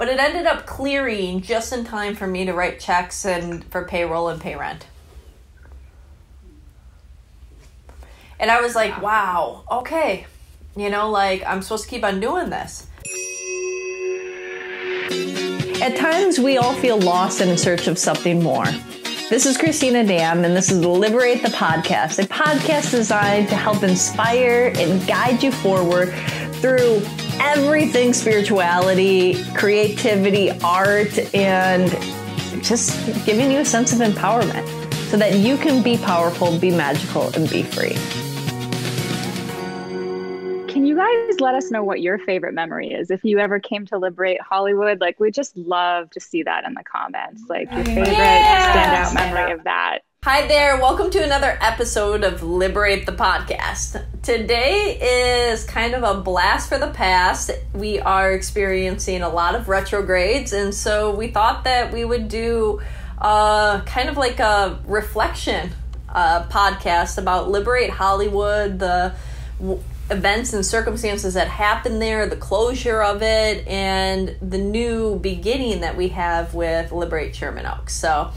But it ended up clearing just in time for me to write checks and for payroll and pay rent. And I was like, wow, okay. You know, like, I'm supposed to keep on doing this. At times, we all feel lost and in search of something more. This is Cristina Dam, and this is Liberate the Podcast, a podcast designed to help inspire and guide you forward through everything spirituality, creativity, art, and just giving you a sense of empowerment so that you can be powerful, be magical, and be free. Can you guys let us know what your favorite memory is? If you ever came to Liberate Hollywood, like, we just love to see that in the comments. Like, your favorite standout memory of that. Hi there. Welcome to another episode of Liberate the Podcast. Today is kind of a blast for the past. We are experiencing a lot of retrogrades, and so we thought that we would do kind of like a reflection podcast about Liberate Hollywood, the events and circumstances that happened there, the closure of it, and the new beginning that we have with Liberate Sherman Oaks. So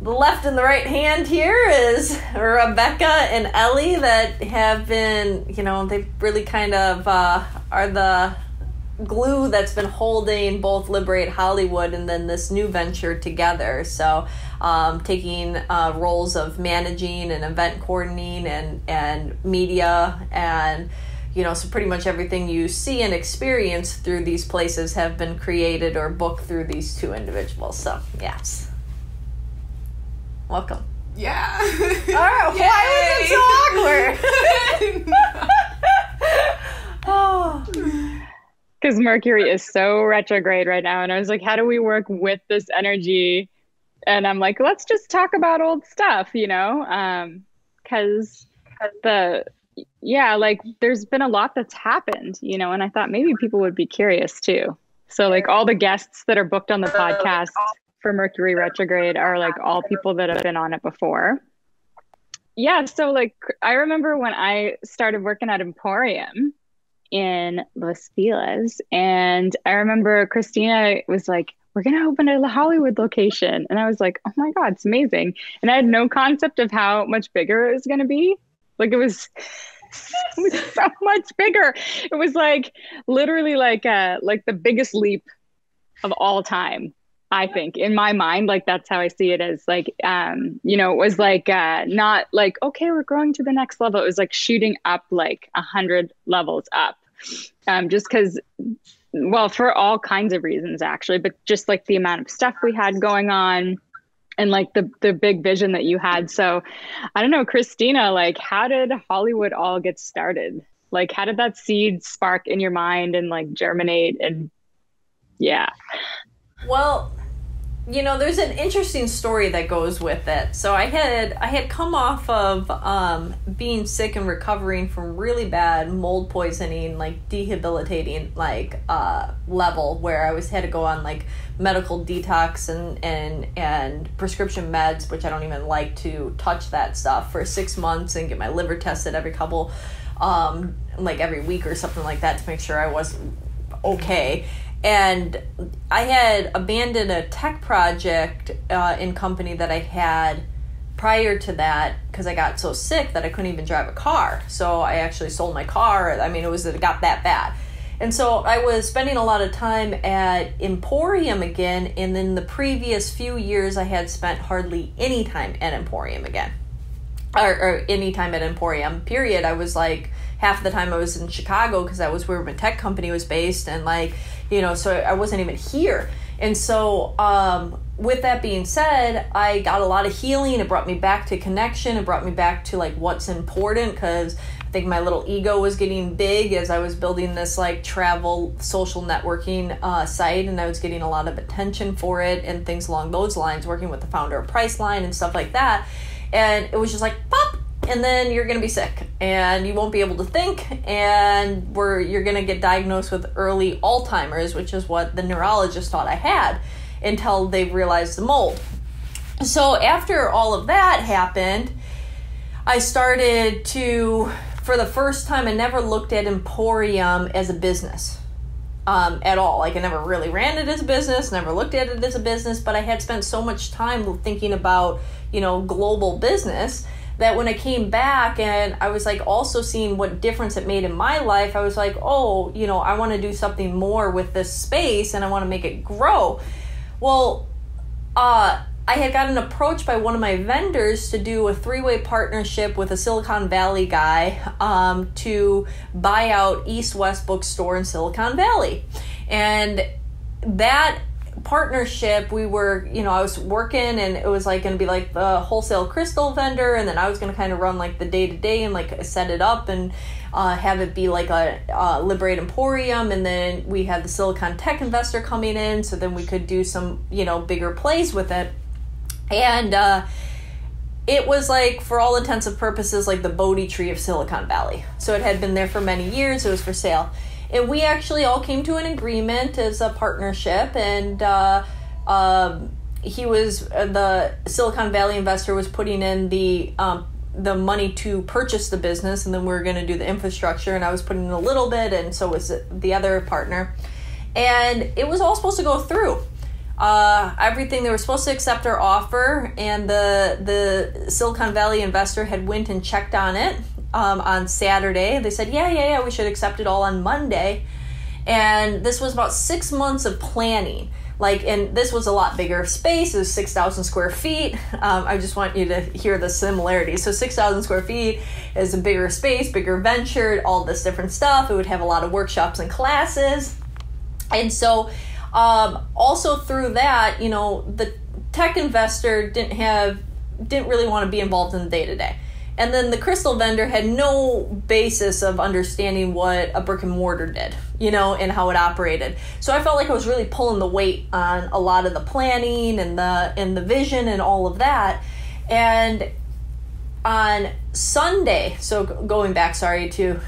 the left and the right hand here is Rebecca and Ellie that have been, you know, they really kind of are the glue that's been holding both Liberate Hollywood and then this new venture together. So taking roles of managing and event coordinating and media, and, you know, so pretty much everything you see and experience through these places have been created or booked through these two individuals. So yes, welcome. Yeah. All right. Yay. Why was it so awkward? Oh. Because Mercury is so retrograde right now. And I was like, how do we work with this energy? And I'm like, let's just talk about old stuff, you know? Because like, there's been a lot that's happened, you know? And I thought maybe people would be curious too. So, like, all the guests that are booked on the podcast for Mercury retrograde are, like, all people that have been on it before. Yeah, so, like, I remember when I started working at Emporium in Los Feliz, and I remember Cristina was like, we're going to open a Hollywood location. And I was like, oh my God, it's amazing. And I had no concept of how much bigger it was going to be. Like, it was so much bigger. It was like literally like the biggest leap of all time, I think, in my mind. Like, that's how I see it, as like, you know, it was like, not like, okay, we're growing to the next level. It was like shooting up like 100 levels up, just because, well, for all kinds of reasons actually, but just like the amount of stuff we had going on and like the big vision that you had. So I don't know, Cristina, like, how did Hollywood all get started? Like, how did that seed spark in your mind and like germinate? And yeah. Well, you know, there's an interesting story that goes with it. So I had come off of being sick and recovering from really bad mold poisoning, like debilitating, like level where I was had to go on like medical detox and prescription meds, which I don't even like to touch that stuff, for 6 months, and get my liver tested every couple, like every week or something like that, to make sure I was okay. And I had abandoned a tech project in company that I had prior to that because I got so sick that I couldn't even drive a car. So I actually sold my car. I mean, it got that bad. And so I was spending a lot of time at Emporium again. And in the previous few years, I had spent hardly any time at Emporium again, or any time at Emporium, period. I was like, half the time I was in Chicago because that was where my tech company was based. And like, you know, so I wasn't even here. And so with that being said, I got a lot of healing. It brought me back to connection. It brought me back to like what's important, because I think my little ego was getting big as I was building this like travel social networking site, and I was getting a lot of attention for it and things along those lines, working with the founder of Priceline and stuff like that. And it was just like, pop, and then you're going to be sick and you won't be able to think, and you're going to get diagnosed with early Alzheimer's, which is what the neurologist thought I had until they realized the mold. So after all of that happened, I started to, for the first time, I never looked at Emporium as a business. at all. Like, I never really ran it as a business, never looked at it as a business, but I had spent so much time thinking about, you know, global business, that when I came back and I was like also seeing what difference it made in my life, I was like, oh, you know, I want to do something more with this space and I want to make it grow. Well, I had gotten approached by one of my vendors to do a three-way partnership with a Silicon Valley guy to buy out East West Bookstore in Silicon Valley. And that partnership, we were, you know, I was working and it was like going to be like the wholesale crystal vendor, and then I was going to kind of run like the day-to-day and like set it up and have it be like a Liberate Emporium, and then we had the Silicon Tech investor coming in, so then we could do some, you know, bigger plays with it. And it was like, for all intents and purposes, like the Bodhi tree of Silicon Valley. So it had been there for many years, it was for sale. And we actually all came to an agreement as a partnership, and he was, the Silicon Valley investor was putting in the money to purchase the business, and then we were going to do the infrastructure, and I was putting in a little bit, and so was the other partner. And it was all supposed to go through. Everything, they were supposed to accept our offer, and the Silicon Valley investor had went and checked on it. On Saturday, they said, yeah, we should accept it all on Monday. And this was about 6 months of planning. Like, and this was a lot bigger space. It was 6,000 square feet. I just want you to hear the similarities. So 6,000 square feet is a bigger space, bigger venture, all this different stuff. It would have a lot of workshops and classes. And so also through that, you know, the tech investor didn't really want to be involved in the day-to-day. And then the crystal vendor had no basis of understanding what a brick and mortar did, you know, and how it operated. So I felt like I was really pulling the weight on a lot of the planning and the vision and all of that. And on Sunday, so going back, sorry, to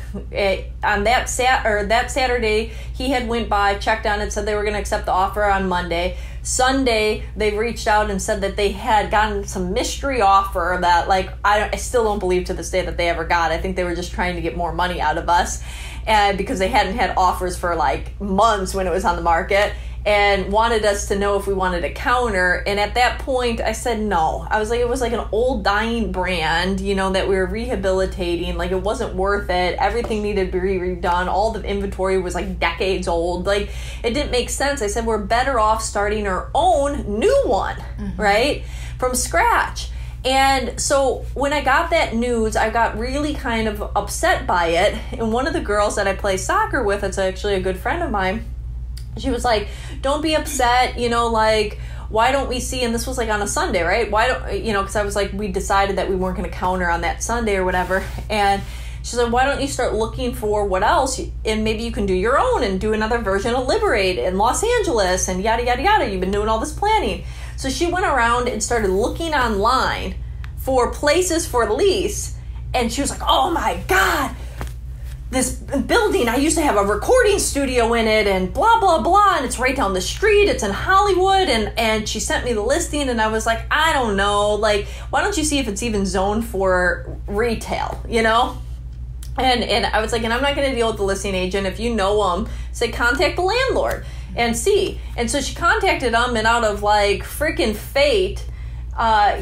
on that Saturday, he had went by, checked on it, said they were going to accept the offer on Monday. Sunday, they reached out and said that they had gotten some mystery offer that, like, I still don't believe to this day that they ever got. I think they were just trying to get more money out of us, and because they hadn't had offers for like months when it was on the market, and wanted us to know if we wanted a counter. And at that point, I said no. I was like, it was like an old dying brand, you know, that we were rehabilitating. Like, it wasn't worth it. Everything needed to be redone. All the inventory was like decades old. Like, it didn't make sense. I said, we're better off starting our own new one, right? From scratch. And so when I got that news, I got really kind of upset by it. And one of the girls that I play soccer with, that's actually a good friend of mine, she was like, don't be upset, you know, like, why don't we see, and this was like on a Sunday, right? Why don't, you know, because I was like, we decided that we weren't going to counter on that Sunday or whatever. And she's like, why don't you start looking for what else? And maybe you can do your own and do another version of Liberate in Los Angeles and yada, yada, yada. You've been doing all this planning. So she went around and started looking online for places for lease. And she was like, oh my God, this building, I used to have a recording studio in it and blah, blah, blah. And it's right down the street. It's in Hollywood. And she sent me the listing, and I was like, I don't know. Like, why don't you see if it's even zoned for retail, you know? And I was like, and I'm not going to deal with the listing agent. If you know them, say, contact the landlord and see. And so she contacted him, and out of like freaking fate,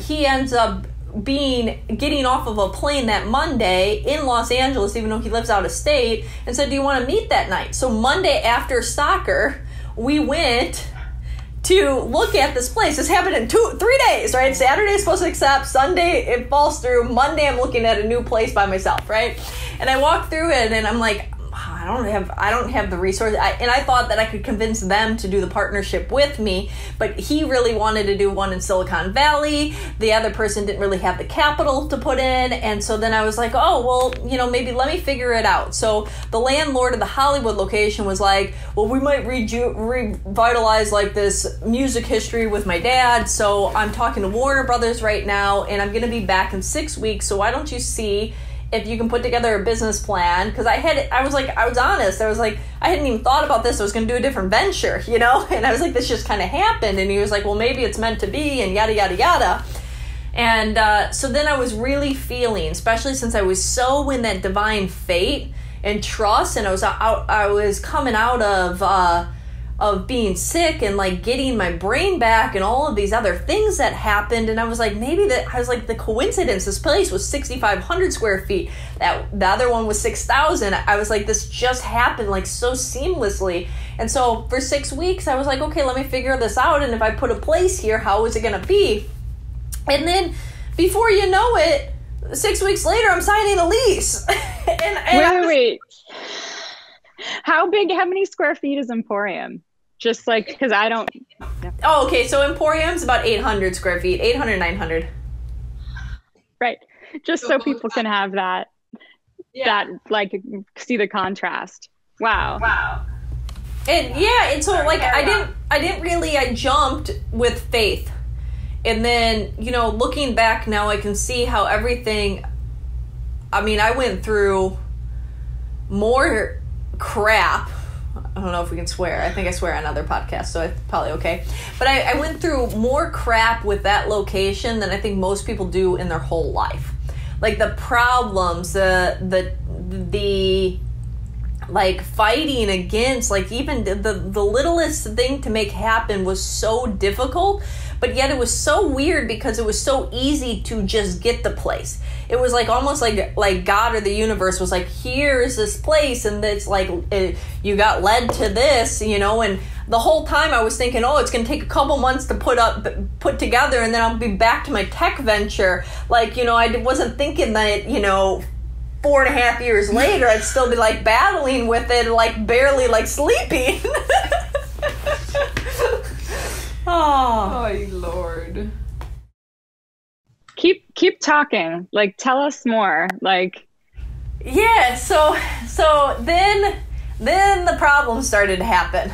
he ends up getting off of a plane that Monday in Los Angeles, even though he lives out of state, and said, do you want to meet that night? So Monday after soccer, we went to look at this place. This happened in 3 days, right? Saturday's supposed to accept, Sunday it falls through, Monday I'm looking at a new place by myself, right? And I walk through it and I'm like, I don't have the resource. And I thought that I could convince them to do the partnership with me, but he really wanted to do one in Silicon Valley. The other person didn't really have the capital to put in. And so then I was like, oh, well, you know, maybe let me figure it out. So the landlord of the Hollywood location was like, well, we might revitalize like this music history with my dad. So I'm talking to Warner Brothers right now, and I'm going to be back in 6 weeks. So why don't you see if you can put together a business plan? Because I was honest, I hadn't even thought about this. I was going to do a different venture, you know? And I was like, this just kind of happened. And he was like, well, maybe it's meant to be, and yada, yada, yada. And so then I was really feeling, especially since I was so in that divine fate, and trust. And I was coming out of being sick and like getting my brain back and all of these other things that happened. And I was like, the coincidence, this place was 6,500 square feet. The other one was 6,000. I was like, this just happened like so seamlessly. And so for 6 weeks, I was like, okay, let me figure this out. And if I put a place here, how is it going to be? And then before you know it, 6 weeks later, I'm signing a lease. Wait. How many square feet is Emporium? Just like, because I don't... No. Oh, okay. So Emporium's about 800 square feet. 800, 900. Right. Just so people can have that. Yeah. That, like, see the contrast. Wow. I jumped with faith. And then, you know, looking back now, I can see how everything... I mean, I went through more... crap. I don't know if we can swear. I think I swear on other podcasts, so it's probably okay. But I went through more crap with that location than I think most people do in their whole life. Like the problems, the like fighting against, like even the littlest thing to make happen was so difficult. But yet it was so weird because it was so easy to just get the place. It was like almost like God or the universe was like, here's this place. And it's like you got led to this, you know. And the whole time I was thinking, oh, it's going to take a couple months to put together. And then I'll be back to my tech venture. Like, you know, I wasn't thinking that, you know, 4.5 years later, I'd still be like battling with it, like barely like sleeping. Oh Lord. Keep talking. Like, tell us more. Like, yeah. So then the problems started to happen.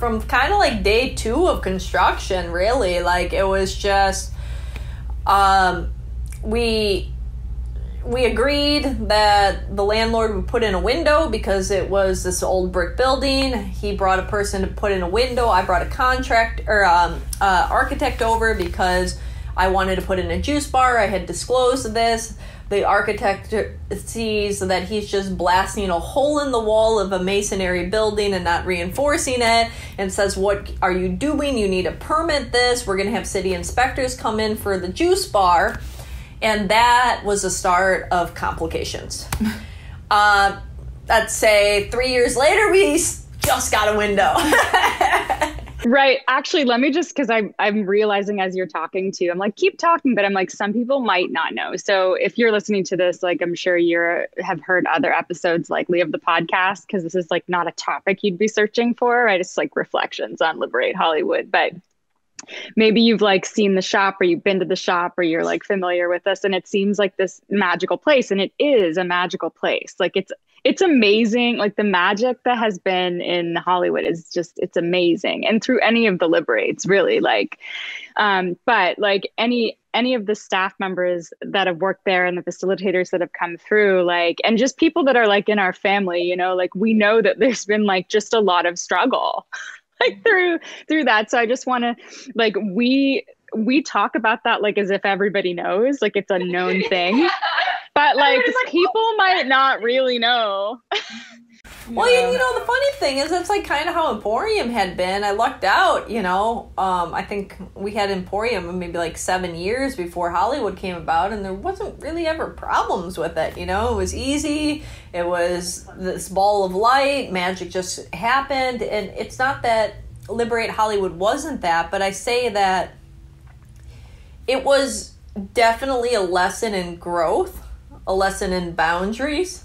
From kind of like day two of construction, really. Like, it was just, we agreed that the landlord would put in a window because it was this old brick building. He brought a person to put in a window. I brought a architect over because I wanted to put in a juice bar. I had disclosed this. The architect sees that he's just blasting a hole in the wall of a masonry building and not reinforcing it, and says, what are you doing? You need to permit this. We're going to have city inspectors come in for the juice bar. And that was the start of complications. Let's say 3 years later, we just got a window. Right. Actually, let me just, because I'm realizing as you're talking to, I'm like, keep talking, but I'm like, some people might not know. So if you're listening to this, like, I'm sure you have heard other episodes likely of the podcast, because this is like not a topic you'd be searching for, right? It's like reflections on Liberate Hollywood, but maybe you've like seen the shop, or you've been to the shop, or you're like familiar with us, and it seems like this magical place, and it is a magical place. Like, it's amazing. Like, the magic that has been in Hollywood is just, it's amazing. And through any of the Liberates, really, like, but like any of the staff members that have worked there and the facilitators that have come through, like, and just people that are like in our family, you know, like, we know that there's been like just a lot of struggle. Like through that. So I just want to, like, we talk about that, like, as if everybody knows, like, it's a known thing, yeah. But like, people might not really know. Well, yeah. You know, the funny thing is, that's like kind of how Emporium had been. I lucked out, you know, I think we had Emporium maybe like 7 years before Hollywood came about, and there wasn't really ever problems with it. You know, it was easy. It was this ball of light. Magic just happened. And it's not that Liberate Hollywood wasn't that, but I say that it was definitely a lesson in growth, a lesson in boundaries,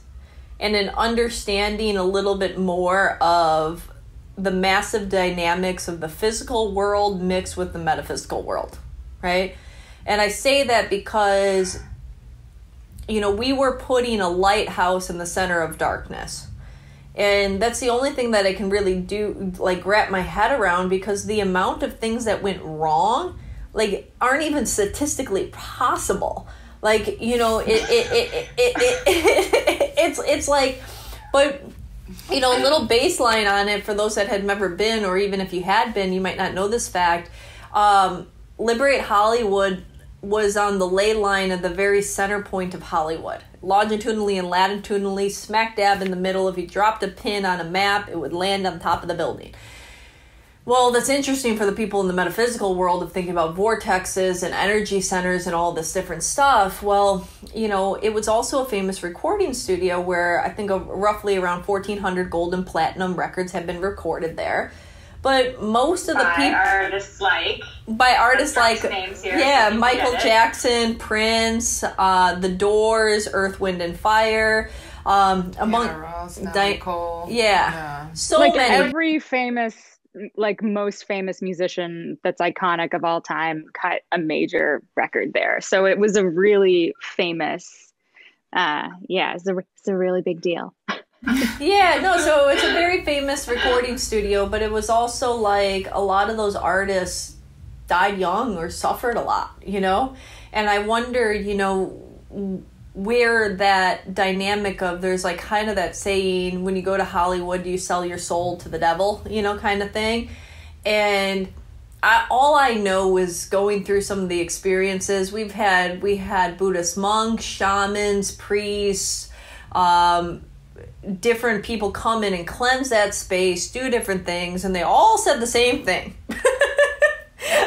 and an understanding a little bit more of the massive dynamics of the physical world mixed with the metaphysical world, right? And I say that because, you know, we were putting a lighthouse in the center of darkness. And that's the only thing that I can really do, like, wrap my head around, because the amount of things that went wrong, like, aren't even statistically possible. Like, you know, it's like, but, you know, a little baseline on it for those that had never been, or even if you had been, you might not know this fact. Liberate Hollywood was on the ley line of the very center point of Hollywood. Longitudinally and latitudinally, smack dab in the middle. If you dropped a pin on a map, it would land on top of the building. Well, that's interesting for the people in the metaphysical world of thinking about vortexes and energy centers and all this different stuff. Well, you know, it was also a famous recording studio where I think roughly around 1,400 gold and platinum records have been recorded there. But most of the people... By artists like... Names here, yeah, so Michael Jackson, Prince, The Doors, Earth, Wind, and Fire... among Ross, Cole. Yeah. So like many. Every famous... like most famous musician that's iconic of all time cut a major record there. So it was a really famous, it's a really big deal. So it's a very famous recording studio, but it was also like a lot of those artists died young or suffered a lot, you know? And I wonder, you know, where that dynamic of there's like kind of that saying, when you go to Hollywood, do you sell your soul to the devil, you know, kind of thing. And all I know is going through some of the experiences we've had. We had Buddhist monks, shamans, priests, different people come in and cleanse that space, do different things, and they all said the same thing.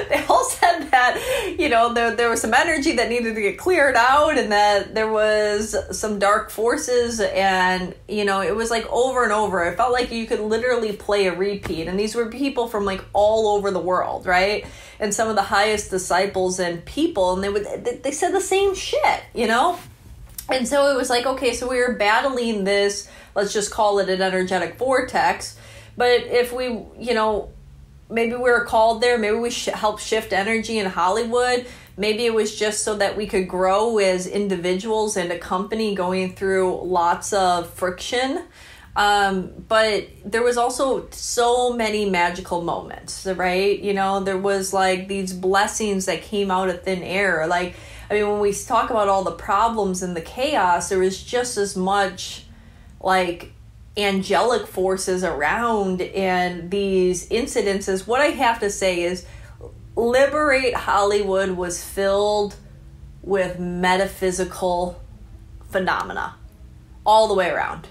They all said that, you know, there was some energy that needed to get cleared out and that there was some dark forces. And, you know, it was like over and over. It felt like you could literally play a repeat. And these were people from like all over the world, right? And some of the highest disciples and people. And they said the same shit, you know? And so it was like, okay, so we were battling this, let's just call it an energetic vortex. But if we, you know... maybe we were called there. Maybe we helped shift energy in Hollywood. Maybe it was just so that we could grow as individuals and a company going through lots of friction. But there was also so many magical moments, right? You know, there was like these blessings that came out of thin air. Like, I mean, when we talk about all the problems and the chaos, there was just as much like angelic forces around and these incidences. What I have to say is Liberate Hollywood was filled with metaphysical phenomena all the way around.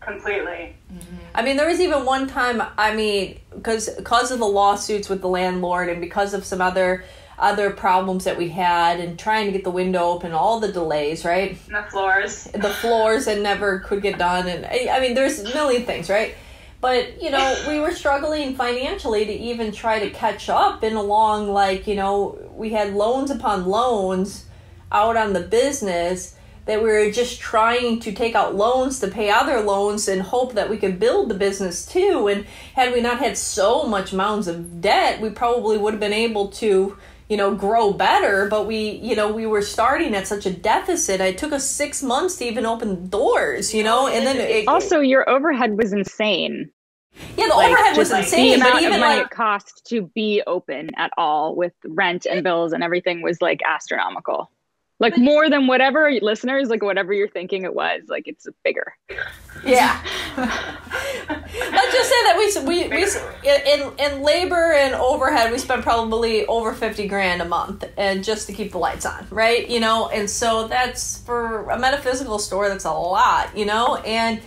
Completely. Mm-hmm. I mean, there was even one time, I mean, because of the lawsuits with the landlord and because of some other problems that we had and trying to get the window open, all the delays, right? And the floors and never could get done. And I mean, there's a million things, right? But, you know, we were struggling financially to even try to catch up and along, like, you know, we had loans upon loans out on the business that we were just trying to take out loans to pay other loans and hope that we could build the business too. And had we not had so much mounds of debt, we probably would have been able to, you know, grow better, but we were starting at such a deficit. It took us 6 months to even open doors, you know, and then also your overhead was insane. Yeah, the overhead was insane. The amount of money it cost to be open at all with rent and bills and everything was like astronomical. Like more than whatever listeners, like whatever you're thinking it was, like it's bigger. Yeah. Let's just say that we in labor and overhead, we spent probably over $50,000 a month and just to keep the lights on, right? You know, and so that's for a metaphysical store, that's a lot, you know? And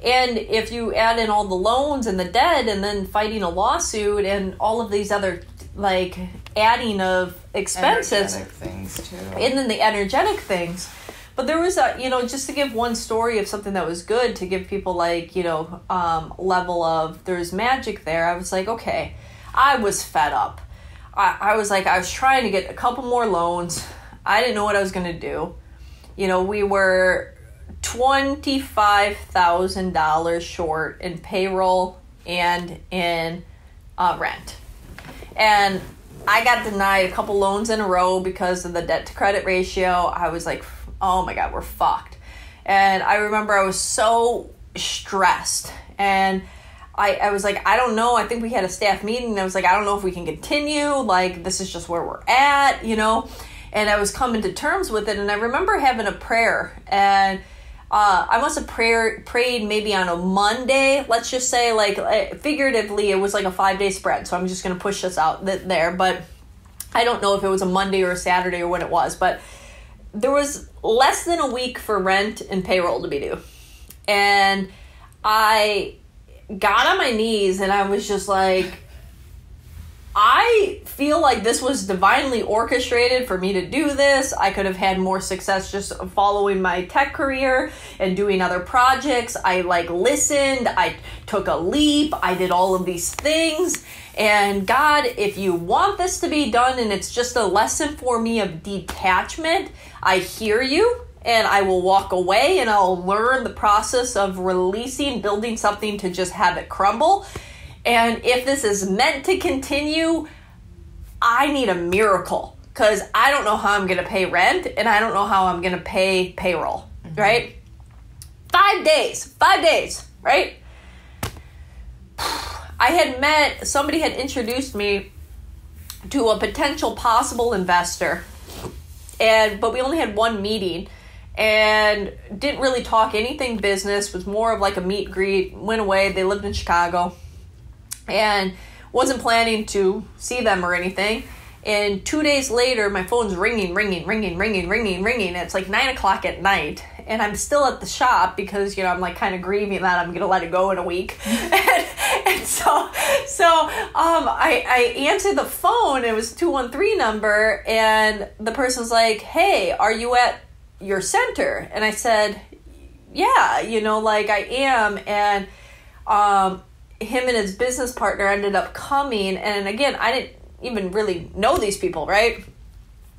if you add in all the loans and the debt and then fighting a lawsuit and all of these other like adding of expenses things too. And then the energetic things. But there was a, you know, just to give one story of something that was good to give people like, you know, level of there's magic there. I was like, okay, I was fed up. I was like, I was trying to get a couple more loans. I didn't know what I was going to do. You know, we were $25,000 short in payroll and in rent. And I got denied a couple loans in a row because of the debt to credit ratio. I was like, oh my God, we're fucked. And I remember I was so stressed. And I was like, I don't know. I think we had a staff meeting. And I was like, I don't know if we can continue. Like, this is just where we're at, you know. And I was coming to terms with it. And I remember having a prayer. And I must have prayed maybe on a Monday. Let's just say, like, figuratively, it was like a 5-day spread. So I'm just going to push this out there. But I don't know if it was a Monday or a Saturday or when it was, but there was less than a week for rent and payroll to be due. And I got on my knees and I was just like, I feel like this was divinely orchestrated for me to do this. I could have had more success just following my tech career and doing other projects. I listened, I took a leap, I did all of these things. And God, if you want this to be done and it's just a lesson for me of detachment, I hear you and I will walk away and I'll learn the process of releasing, building something to just have it crumble. And if this is meant to continue, I need a miracle because I don't know how I'm going to pay rent and I don't know how I'm going to pay payroll, mm-hmm. right? 5 days, right? I had met, somebody had introduced me to a potential possible investor, but we only had one meeting and didn't really talk anything business, was more of like a meet greet, went away, they lived in Chicago. And wasn't planning to see them or anything. And 2 days later, my phone's ringing. It's like 9 o'clock at night. And I'm still at the shop because, you know, I'm like kind of grieving that I'm going to let it go in a week. and so I answered the phone. It was a 213 number. And the person's like, hey, are you at your center? And I said, yeah, you know, like I am. And, him and his business partner ended up coming. And again, I didn't even really know these people, right?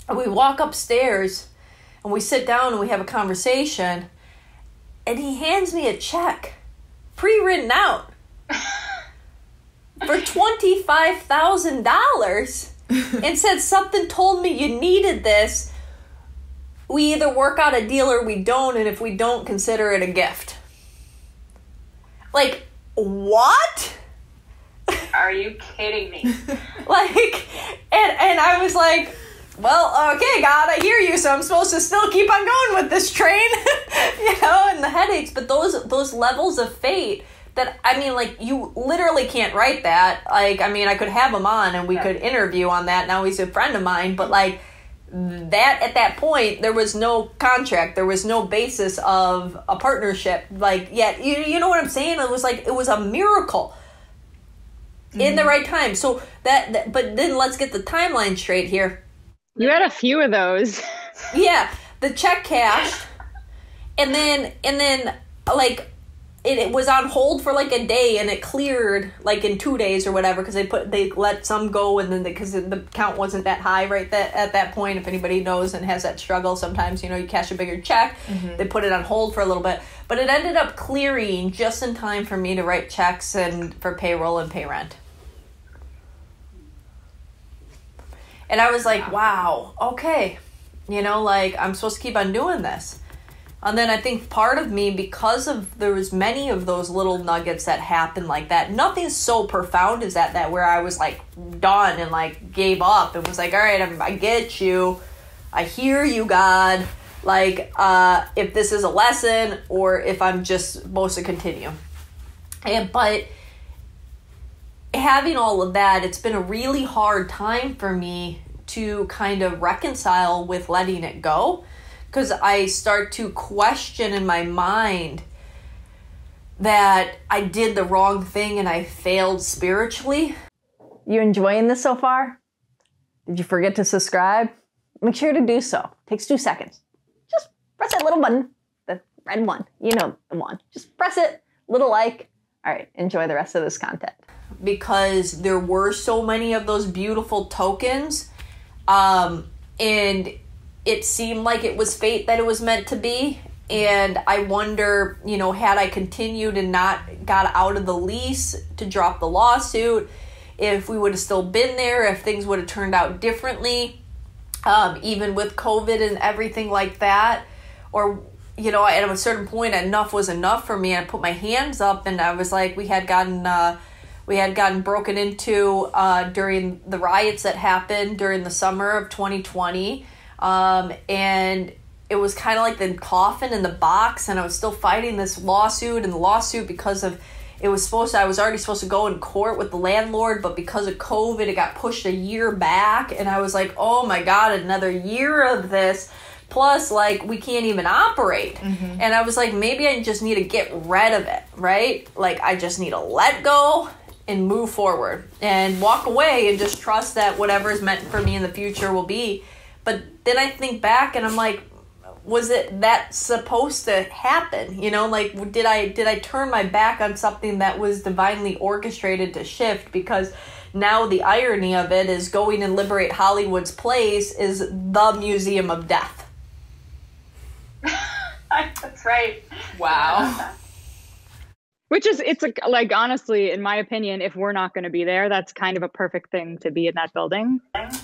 And we walk upstairs and we sit down and we have a conversation. And he hands me a check, pre-written out, for $25,000 and said, something told me you needed this. We either work out a deal or we don't. And if we don't, consider it a gift. Like, what? Are you kidding me? and I was like, well, okay, God, I hear you, so I'm supposed to still keep on going with this train, you know, and the headaches, but those levels of fate that, I mean, like, you literally can't write that. Like, I mean, I could have him on and we could interview on that. Now he's a friend of mine, but like that, at that point, there was no contract. There was no basis of a partnership. Like, yet, you know what I'm saying? It was like, it was a miracle mm-hmm. in the right time. So that, but then let's get the timeline straight here. You had a few of those. Yeah. The check cashed. And then like, it was on hold for like a day and it cleared like in 2 days or whatever because they let some go and then because the count wasn't that high at that point. If anybody knows and has that struggle, sometimes, you know, you cash a bigger check, mm-hmm. they put it on hold for a little bit. But it ended up clearing just in time for me to write checks and for payroll and pay rent. And I was like, wow, okay, you know, like I'm supposed to keep on doing this. And then I think part of me, because of there was many of those little nuggets that happened like that, nothing so profound as that where I was like done and like gave up and was like, all right, I get you. I hear you, God. Like if this is a lesson or if I'm just supposed to continue. But having all of that, it's been a really hard time for me to kind of reconcile with letting it go. Because I start to question in my mind that I did the wrong thing and I failed spiritually. You enjoying this so far? Did you forget to subscribe? Make sure to do so. It takes 2 seconds. Just press that little button, the red one. You know the one. Just press it, little like. All right, enjoy the rest of this content. Because there were so many of those beautiful tokens and it seemed like it was fate that it was meant to be. And I wonder, you know, had I continued and not got out of the lease to drop the lawsuit, if we would have still been there, if things would have turned out differently, even with COVID and everything like that. Or, you know, at a certain point, enough was enough for me. I put my hands up and I was like, we had gotten broken into during the riots that happened during the summer of 2020. And it was kind of like the coffin in the box and I was still fighting this lawsuit and the lawsuit because of I was already supposed to go in court with the landlord, but because of COVID, it got pushed a year back. And I was like, oh my God, another year of this. Plus, like, we can't even operate. Mm-hmm. And I was like, maybe I just need to get rid of it, right? Like, I just need to let go and move forward and walk away and just trust that whatever is meant for me in the future will be. But then I think back and I'm like, was it that supposed to happen? You know, like, did I turn my back on something that was divinely orchestrated to shift? Because now the irony of it is going and Liberate Hollywood's place is the Museum of Death. That's right. Wow. Which is, it's like, honestly, in my opinion, if we're not going to be there, that's kind of a perfect thing to be in that building.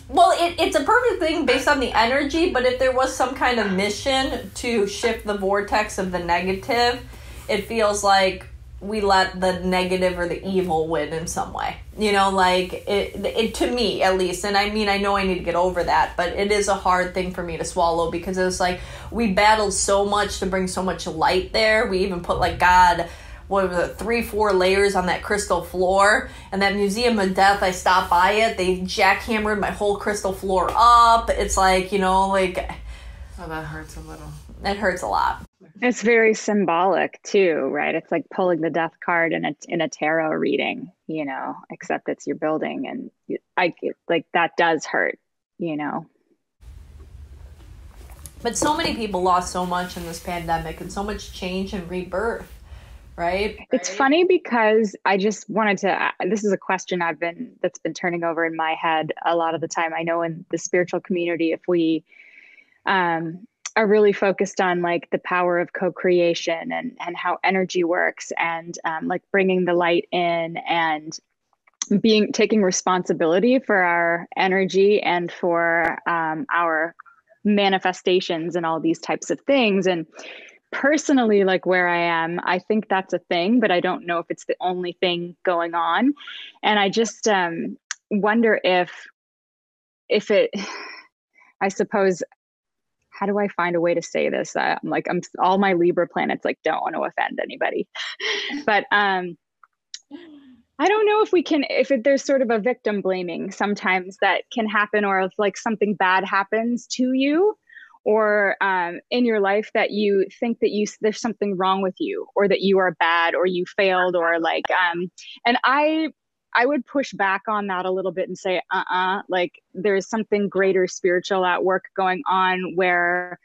Well, it's a perfect thing based on the energy, but if there was some kind of mission to shift the vortex of the negative, it feels like we let the negative or the evil win in some way. You know, like, it to me, at least. And I mean, I know I need to get over that, but it is a hard thing for me to swallow because it was like, we battled so much to bring so much light there. We even put, like, God... what was it, 3-4 layers on that crystal floor. And that Museum of Death, I stopped by it. They jackhammered my whole crystal floor up. It's like, you know, like... oh, that hurts a little. It hurts a lot. It's very symbolic, too, right? It's like pulling the death card in a tarot reading, you know, except it's your building. And, like, that does hurt, you know. But so many people lost so much in this pandemic and so much change and rebirth. Right. It's funny because I just wanted to, this is a question that's been turning over in my head a lot of the time. I know in the spiritual community, if we are really focused on like the power of co-creation and how energy works and like bringing the light in and taking responsibility for our energy and for our manifestations and all these types of things. And personally, like where I am, I think that's a thing, but I don't know if it's the only thing going on. And I just wonder if it, I suppose, how do I find a way to say this? I'm all my Libra planets like don't want to offend anybody, but I don't know if we can, there's sort of a victim blaming sometimes that can happen, or if like something bad happens to you. Or in your life that you think that there's something wrong with you, or that you are bad, or you failed, or like, and I would push back on that a little bit and say, like there's something greater spiritual at work going on where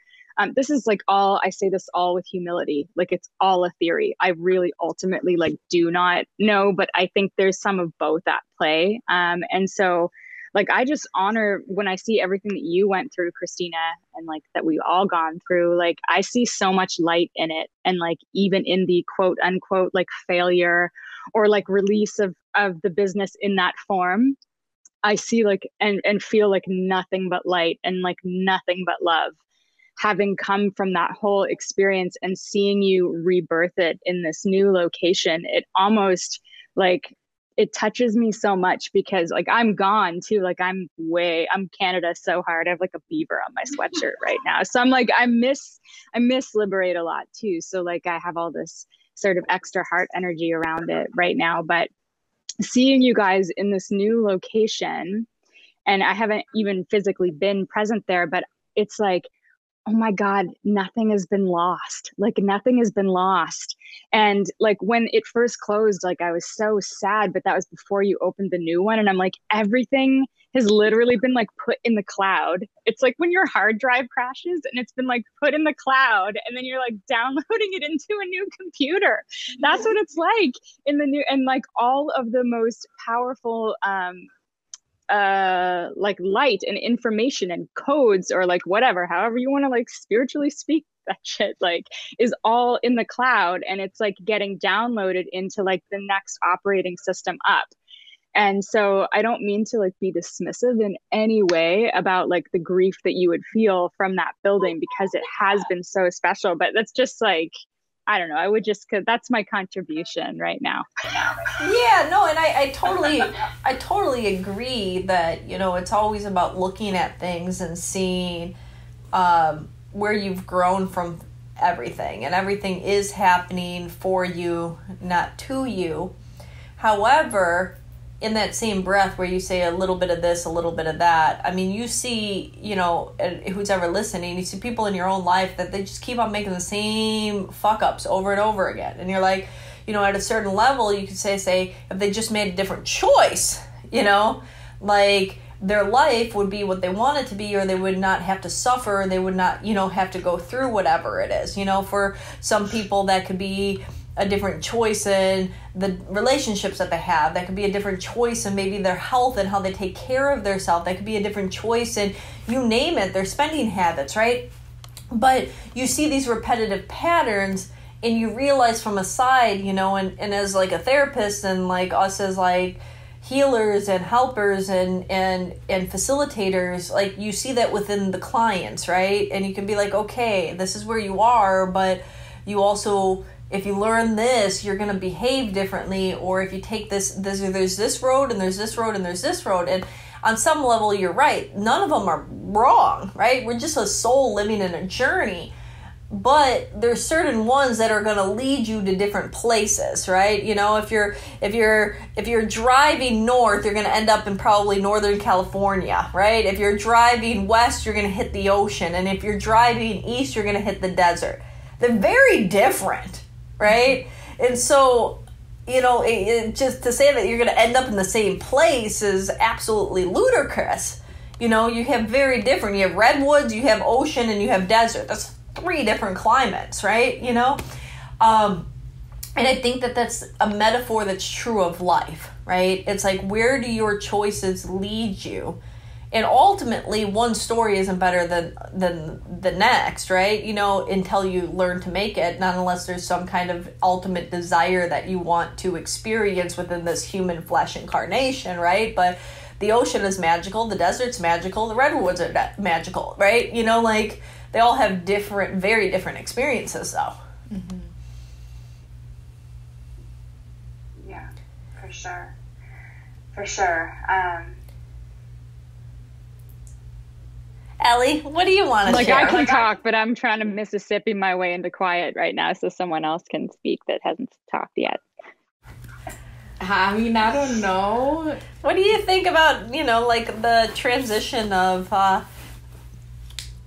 this is like all, I say this all with humility, like it's all a theory. I really ultimately like do not know, but I think there's some of both at play. And so like, I just honor when I see everything that you went through, Cristina, and like that we've all gone through, like I see so much light in it. And like, even in the quote unquote, like failure or like release of the business in that form, I see like, and feel like nothing but light and like nothing but love, having come from that whole experience and seeing you rebirth it in this new location. It almost like, it touches me so much because like I'm gone too. Like I'm Canada so hard. I have like a beaver on my sweatshirt right now. So I'm like, I miss Liberate a lot too. So like I have all this sort of extra heart energy around it right now, but seeing you guys in this new location, and I haven't even physically been present there, but it's like, oh my God, nothing has been lost. Like nothing has been lost. And like when it first closed, like I was so sad, but that was before you opened the new one. And I'm like, everything has literally been like put in the cloud. It's like when your hard drive crashes and it's been like put in the cloud and then you're like downloading it into a new computer. That's what it's like in the new, and like all of the most powerful, like light and information and codes or like whatever, however you want to like spiritually speak that shit, like is all in the cloud and it's like getting downloaded into like the next operating system up. And so I don't mean to like be dismissive in any way about like the grief that you would feel from that building because it has been so special, but that's just like, I don't know. I would just, cause that's my contribution right now. Yeah, no. And I totally agree that, you know, it's always about looking at things and seeing where you've grown from everything, and everything is happening for you, not to you. However, in that same breath where you say a little bit of this, a little bit of that, I mean, you see, you know, who's ever listening, you see people in your own life that they just keep on making the same fuck-ups over and over again. And you're like, you know, at a certain level, you could say, if they just made a different choice, you know, like their life would be what they want it to be, or they would not have to suffer, they would not, you know, have to go through whatever it is. You know, for some people that could be a different choice in the relationships that they have. That could be a different choice in maybe their health and how they take care of themselves. That could be a different choice in, you name it, their spending habits, right? But you see these repetitive patterns and you realize from a side, you know, and as like a therapist and like us as like healers and helpers and facilitators, like you see that within the clients, right? And you can be like, okay, this is where you are, but you also, if you learn this, you're going to behave differently, or if you take this, there's this road, and there's this road, and there's this road, and on some level, you're right. None of them are wrong, right? We're just a soul living in a journey, but there's certain ones that are going to lead you to different places, right? You know, if you're driving north, you're going to end up in probably Northern California, right? If you're driving west, you're going to hit the ocean, and if you're driving east, you're going to hit the desert. They're very different, right? And so, you know, it just to say that you're going to end up in the same place is absolutely ludicrous. You know, you have very different, you have redwoods, you have ocean, and you have desert. That's 3 different climates, right? You know, and I think that that's a metaphor that's true of life, right? It's like, where do your choices lead you? And ultimately, one story isn't better than the next, right? You know, until you learn to make it, not unless there's some kind of ultimate desire that you want to experience within this human flesh incarnation, right? But the ocean is magical, the desert's magical, the redwoods are magical, right? You know, like, they all have different, very different experiences, though. Mm-hmm. Yeah, for sure. For sure. Ellie, what do you want to share? I can talk, but I'm trying to Mississippi my way into quiet right now so someone else can speak that hasn't talked yet. I mean, I don't know. What do you think about, you know, like the transition of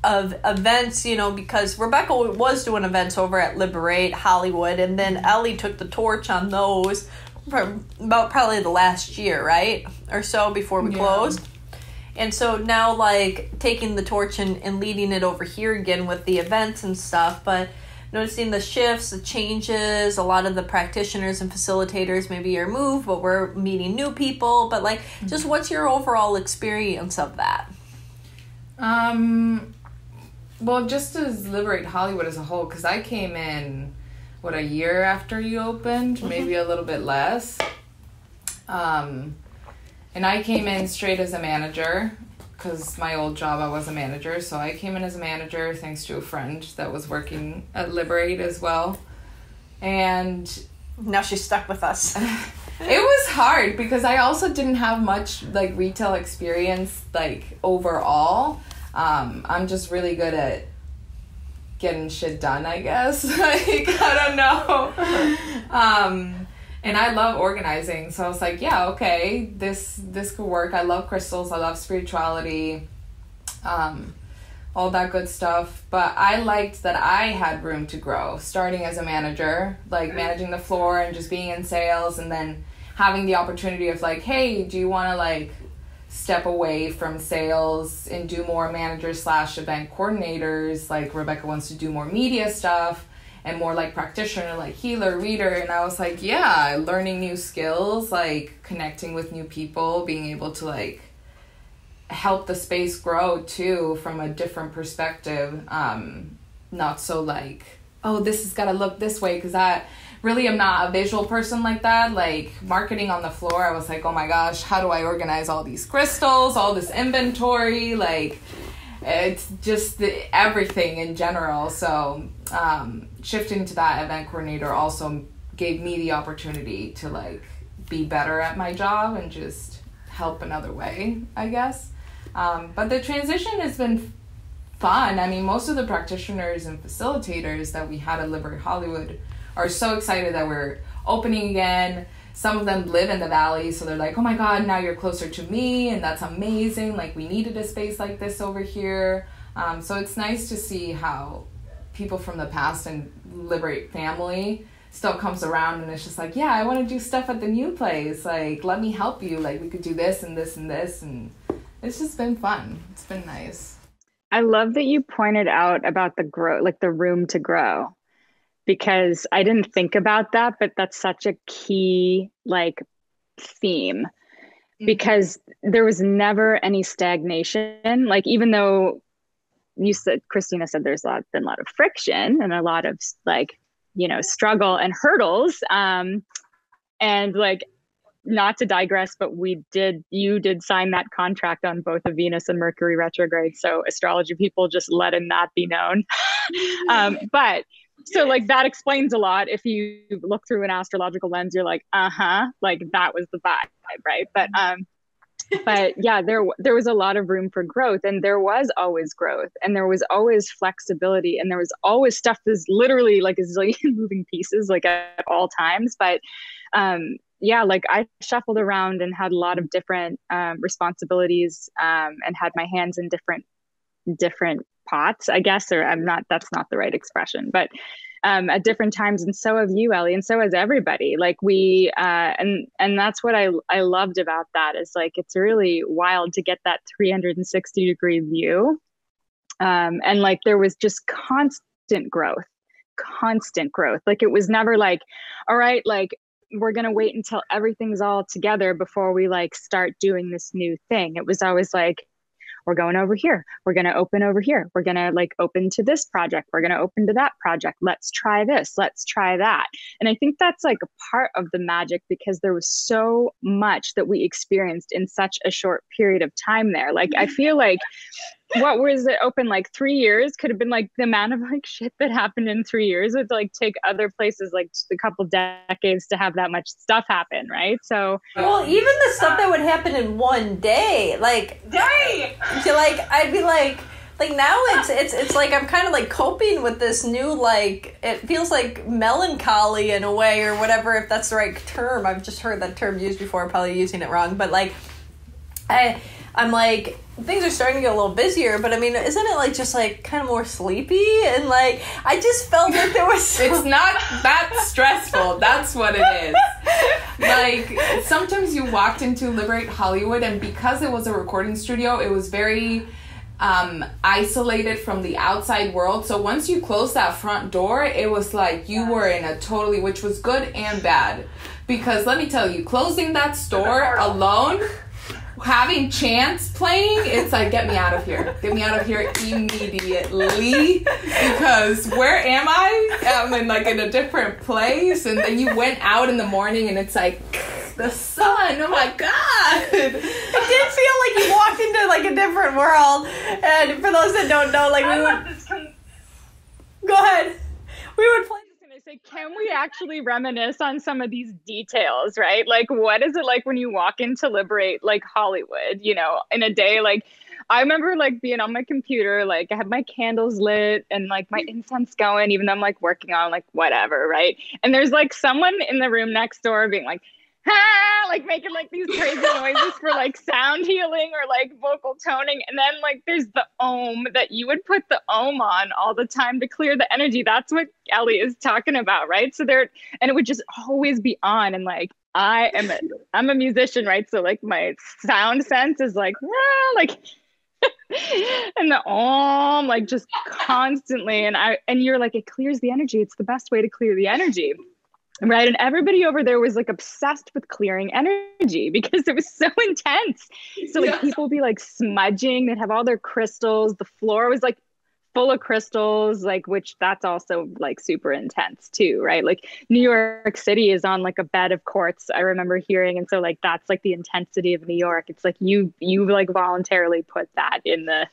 events, you know, because Rebecca was doing events over at Liberate Hollywood, and then Ellie took the torch on those from about probably the last year, right? Or so before we closed. And so now, like, taking the torch and leading it over here again with the events and stuff, but noticing the shifts, the changes, a lot of the practitioners and facilitators maybe are moved, but we're meeting new people. But, like, just what's your overall experience of that? Well, just as Liberate Hollywood as a whole, because I came in, a year after you opened? Maybe a little bit less. And I came in straight as a manager, because my old job I was a manager. So I came in as a manager thanks to a friend that was working at Liberate as well. And now she's stuck with us. It was hard because I also didn't have much like retail experience like overall. I'm just really good at getting shit done, I guess. Like, I don't know. And I love organizing, so I was like, yeah, okay, this could work. I love crystals, I love spirituality, all that good stuff. But I liked that I had room to grow, starting as a manager, like managing the floor and just being in sales, and then having the opportunity of like, hey, do you want to like step away from sales and do more managers / event coordinators? Like Rebecca wants to do more media stuff. And more like practitioner, like healer, reader. And I was like, yeah, learning new skills, like connecting with new people, being able to like help the space grow too from a different perspective. Not so like, oh, this has got to look this way, because I really am not a visual person like that. Like marketing on the floor, I was like, oh my gosh, how do I organize all these crystals, all this inventory? Like it's just everything in general. So shifting to that event coordinator also gave me the opportunity to like be better at my job and just help another way, I guess. But the transition has been fun. I mean, most of the practitioners and facilitators that we had at Liberate Hollywood are so excited that we're opening again. Some of them live in the valley, so they're like, oh my God, now you're closer to me, and that's amazing. Like, we needed a space like this over here. So it's nice to see how people from the past and Liberate family still comes around, and it's just like, yeah, I want to do stuff at the new place. Like, let me help you. Like, we could do this and this and this. And it's just been fun. It's been nice. I love that you pointed out about the grow, like the room to grow, because I didn't think about that, but that's such a key like theme, because there was never any stagnation. Like, even though you said, Cristina said, there's been a lot of friction and a lot of like, you know, struggle and hurdles. And like, not to digress, but you did sign that contract on both a Venus and Mercury retrograde. So astrology people, just let it not be known. But so like, that explains a lot. If you look through an astrological lens, you're like, like that was the vibe, right? But yeah, there was a lot of room for growth, and there was always growth, and there was always flexibility, and there was always stuff that's literally like a zillion moving pieces, like at all times. But yeah, like I shuffled around and had a lot of different responsibilities, and had my hands in different pots, I guess, or that's not the right expression, but at different times. And so have you, Ellie, and so has everybody. Like we, and that's what I loved about that, is like, it's really wild to get that 360 degree view. And like, there was just constant growth. Like, it was never like, all right, like, we're going to wait until everything's all together before we like start doing this new thing. It was always like, we're going over here. We're going to open over here. We're going to like open to this project. We're going to open to that project. Let's try this. Let's try that. And I think that's like a part of the magic, because there was so much that we experienced in such a short period of time there. Like, I feel like what was it open like 3 years could have been like the amount of like shit that happened in 3 years would like take other places like a couple decades to have that much stuff happen, right? So well, even the stuff that would happen in one day, like day, like I'd be like now it's like I'm kind of like coping with this new, like it feels like melancholy in a way, or whatever, if that's the right term. I've just heard that term used before. I'm probably using it wrong, but like I'm like, things are starting to get a little busier, but I mean, isn't it like just like kind of more sleepy? And like, I just felt like there was it's not that stressful. That's what it is. Like, sometimes you walked into Liberate Hollywood, and because it was a recording studio, it was very isolated from the outside world. So once you closed that front door, it was like you were in a totally, which was good and bad. Because let me tell you, closing that store alone, having Chance playing, it's like, get me out of here. Get me out of here immediately, because where am I? I'm in like in a different place. And then you went out in the morning, and it's like the sun. Oh my God! It did feel like you walked into like a different world. And for those that don't know, like go ahead. We would play. Say, can we actually reminisce on some of these details, right? Like, what is it like when you walk into Liberate, like Hollywood, you know, in a day? Like, I remember like being on my computer, like I had my candles lit and like my incense going, even though I'm like working on like whatever, right? And there's like someone in the room next door being like, ah, like making like these crazy noises for like sound healing or like vocal toning. And then like there's the ohm that you would put the ohm on all the time to clear the energy. That's what Ellie is talking about, right? So there, and it would just always be on. And like, I'm a musician, right? So like my sound sense is like, ah, like, and the ohm, like just constantly. And you're like, it clears the energy. It's the best way to clear the energy. Right. And everybody over there was like obsessed with clearing energy because it was so intense. So like people be like smudging, they'd have all their crystals. The floor was like full of crystals, like, which that's also like super intense too, right? Like New York City is on like a bed of quartz, I remember hearing. And so like, that's like the intensity of New York. It's like you like voluntarily put that in the,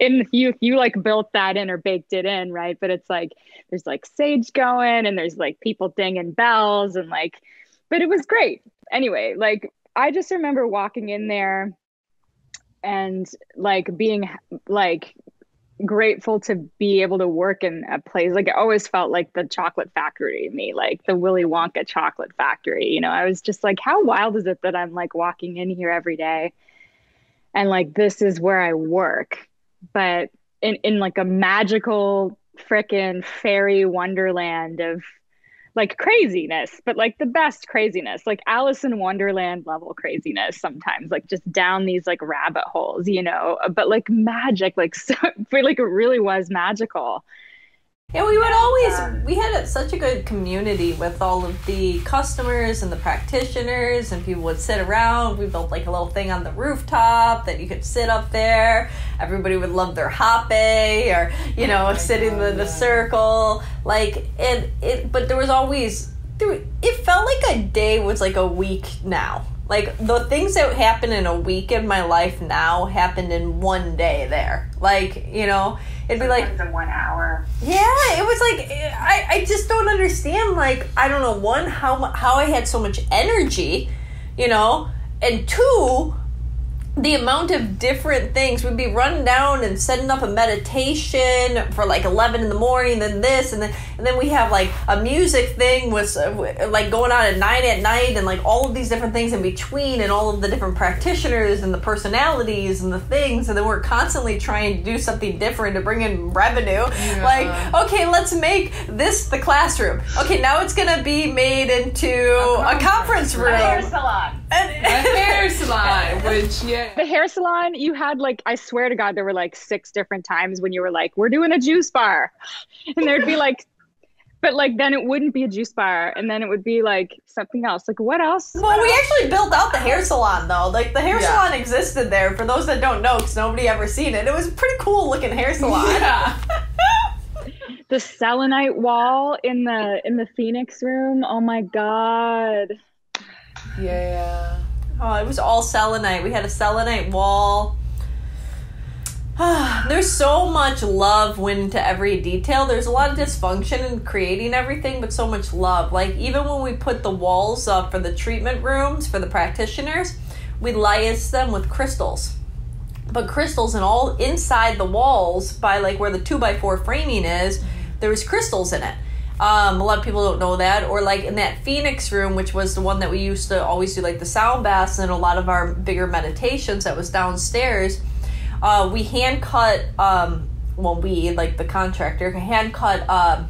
and you like built that in or baked it in, right? But it's like there's like sage going and there's like people dinging bells and like, but it was great anyway. Like I just remember walking in there and like being like grateful to be able to work in a place like, it always felt like the chocolate factory to me, like the Willy Wonka chocolate factory. You know, I was just like, how wild is it that I'm like walking in here every day and like this is where I work, but in like a magical frickin' fairy wonderland of like craziness, but like the best craziness, like Alice in Wonderland level craziness sometimes, like just down these like rabbit holes, you know, but like magic, like so, like it really was magical. Yeah, we would always, we had such a good community with all of the customers and the practitioners, and people would sit around. We built like a little thing on the rooftop that you could sit up there. Everybody would love their hoppe or, you know, sit in the circle. Like, but there was always, it felt like a day was like a week now. Like, the things that happen in a week in my life now happened in one day there. Like, you know, it'd be like... in 1 hour. Yeah, it was like, I just don't understand, like, I don't know, one, how I had so much energy, you know, and two, the amount of different things. We'd be running down and setting up a meditation for like 11 in the morning, then this, and then we have like a music thing with like going on at 9 at night, and like all of these different things in between, and all of the different practitioners and the personalities and the things, and then we're constantly trying to do something different to bring in revenue. Yeah. Like, okay, let's make this the classroom. Okay, now it's gonna be made into a conference room. A hair salon. The hair salon, you had like, I swear to God, there were like 6 different times when you were like, we're doing a juice bar. And there'd be like, but like then it wouldn't be a juice bar, and then it would be like something else. Like what else? Well, we actually built out the hair salon though. Like the hair salon existed there for those that don't know, because nobody ever seen it. It was a pretty cool looking hair salon. Yeah. The selenite wall in the Phoenix room. Oh my God. Yeah. Oh, it was all selenite. We had a selenite wall. There's so much love went into every detail. There's a lot of dysfunction in creating everything, but so much love. Like, even when we put the walls up for the treatment rooms for the practitioners, we liaised them with crystals. But crystals and all inside the walls, by like where the 2x4 framing is, there was crystals in it. A lot of people don't know that. Or like in that Phoenix room, which was the one that we used to always do like the sound baths and a lot of our bigger meditations, that was downstairs, we hand cut, like the contractor, hand cut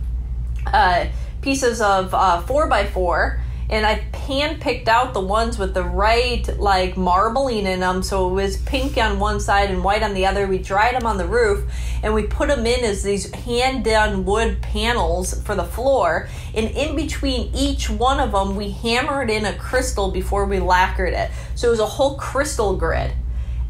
pieces of 4x4, and I hand picked out the ones with the right like marbling in them, so it was pink on one side and white on the other. We dried them on the roof, and we put them in as these hand done wood panels for the floor, and in between each one of them we hammered in a crystal before we lacquered it, so it was a whole crystal grid.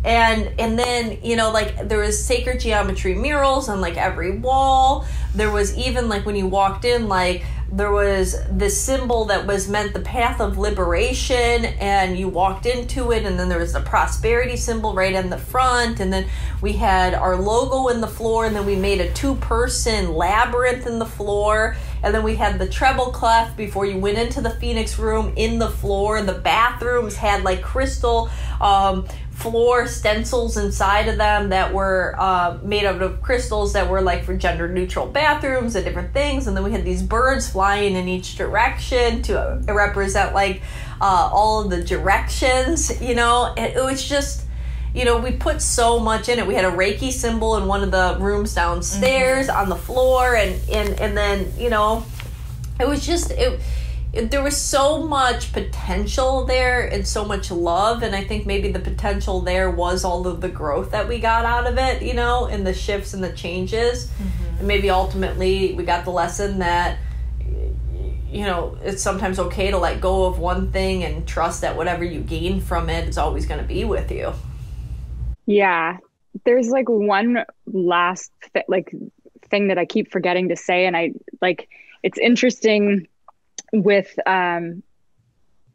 And then, you know, like there was sacred geometry murals on like every wall. There was even like when you walked in, like there was this symbol that was meant the path of liberation, and you walked into it, and then there was the prosperity symbol right in the front, and then we had our logo in the floor, and then we made a 2-person labyrinth in the floor, and then we had the treble clef before you went into the Phoenix room in the floor, and the bathrooms had like crystal floor stencils inside of them that were made out of crystals that were like for gender neutral bathrooms and different things. And then we had these birds flying in each direction to represent like all of the directions, you know. And it was just, you know, we put so much in it. We had a Reiki symbol in one of the rooms downstairs on the floor, and then, you know, it was just there was so much potential there and so much love, and I think maybe the potential there was all of the growth that we got out of it, you know, and the shifts and the changes. Mm-hmm. And maybe ultimately we got the lesson that, you know, it's sometimes okay to let go of one thing and trust that whatever you gain from it is always going to be with you. Yeah. There's like one last thing that I keep forgetting to say, and I like, it's interesting with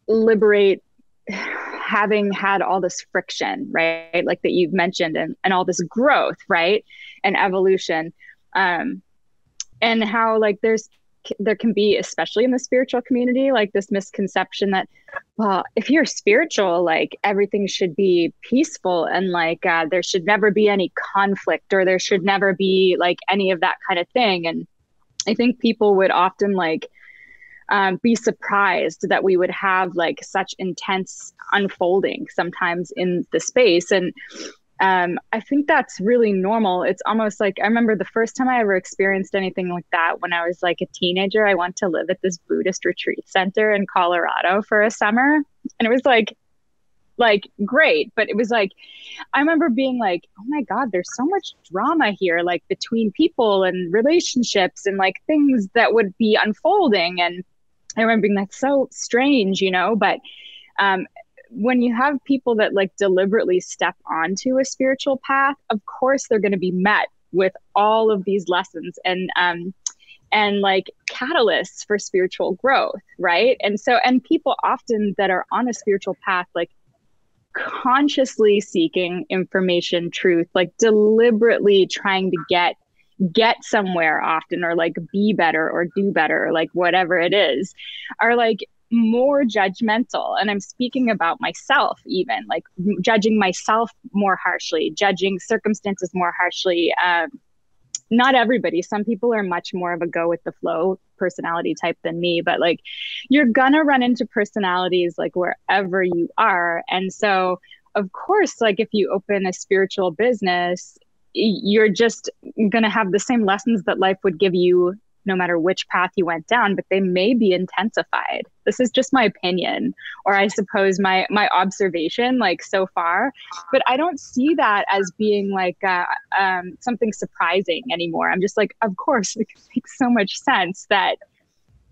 Liberate having had all this friction, right? Like that you've mentioned, and all this growth, right? And evolution. And how like there's there can be, especially in the spiritual community, like this misconception that, well, if you're spiritual, like everything should be peaceful and like there should never be any conflict or there should never be like any of that kind of thing. And I think people would often like be surprised that we would have like such intense unfolding sometimes in the space. And I think that's really normal. It's almost like, I remember the first time I ever experienced anything like that when I was like a teenager, I went to live at this Buddhist retreat center in Colorado for a summer. And it was like great, but it was like, I remember being like, oh my God, there's so much drama here, like between people and relationships and like things that would be unfolding. And I remember being like, so strange, you know, but, when you have people that like deliberately step onto a spiritual path, of course they're going to be met with all of these lessons and like catalysts for spiritual growth, right? And so, and people often that are on a spiritual path, like consciously seeking information, truth, like deliberately trying to get somewhere often, or like be better or do better, or like whatever it is, are like more judgmental. And I'm speaking about myself, even like judging myself more harshly, judging circumstances more harshly. Not everybody, some people are much more of a go with the flow personality type than me, but like you're gonna run into personalities like wherever you are. And so of course, like if you open a spiritual business, you're just gonna have the same lessons that life would give you no matter which path you went down, but they may be intensified. This is just my opinion, or I suppose my observation, like so far, but I don't see that as being like something surprising anymore. I'm just like, of course, it makes so much sense that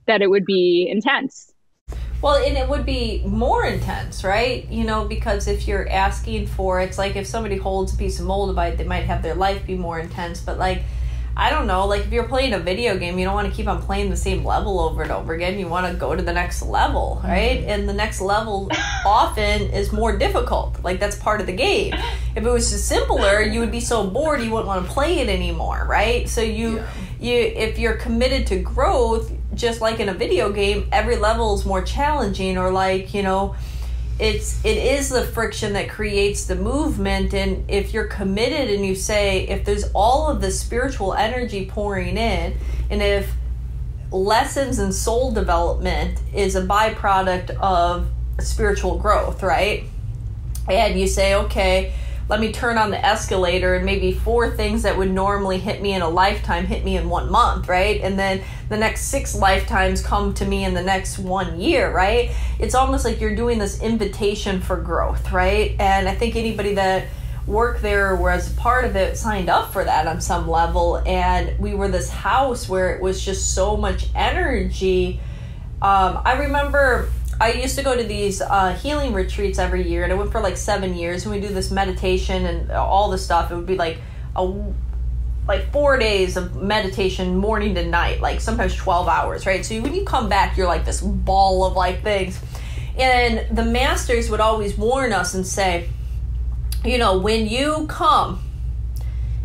it would be intense. Well, and it would be more intense, right? You know, because if you're asking for, it's like if somebody holds a piece of Moldavite, they might have their life be more intense, but like, I don't know, like if you're playing a video game, you don't want to keep on playing the same level over and over again. You want to go to the next level, right? Mm-hmm. And the next level often is more difficult. Like that's part of the game. If it was just simpler, you would be so bored you wouldn't want to play it anymore, right? So you if you're committed to growth, just like in a video game, every level is more challenging, or like, you know, it is the friction that creates the movement. And if you're committed and you say, if there's all of the spiritual energy pouring in, and if lessons and soul development is a byproduct of spiritual growth, right? And you say, okay, let me turn on the escalator and maybe 4 things that would normally hit me in a lifetime hit me in 1 month, right? And then the next 6 lifetimes come to me in the next 1 year, right? It's almost like you're doing this invitation for growth, right? And I think anybody that worked there or was a part of it signed up for that on some level. And we were this house where it was just so much energy. I remember I used to go to these healing retreats every year, and I went for like 7 years, and we do this meditation and all this stuff. It would be like like 4 days of meditation morning to night, like sometimes 12 hours, right? So when you come back, you're like this ball of like things. And the masters would always warn us and say, you know, when you come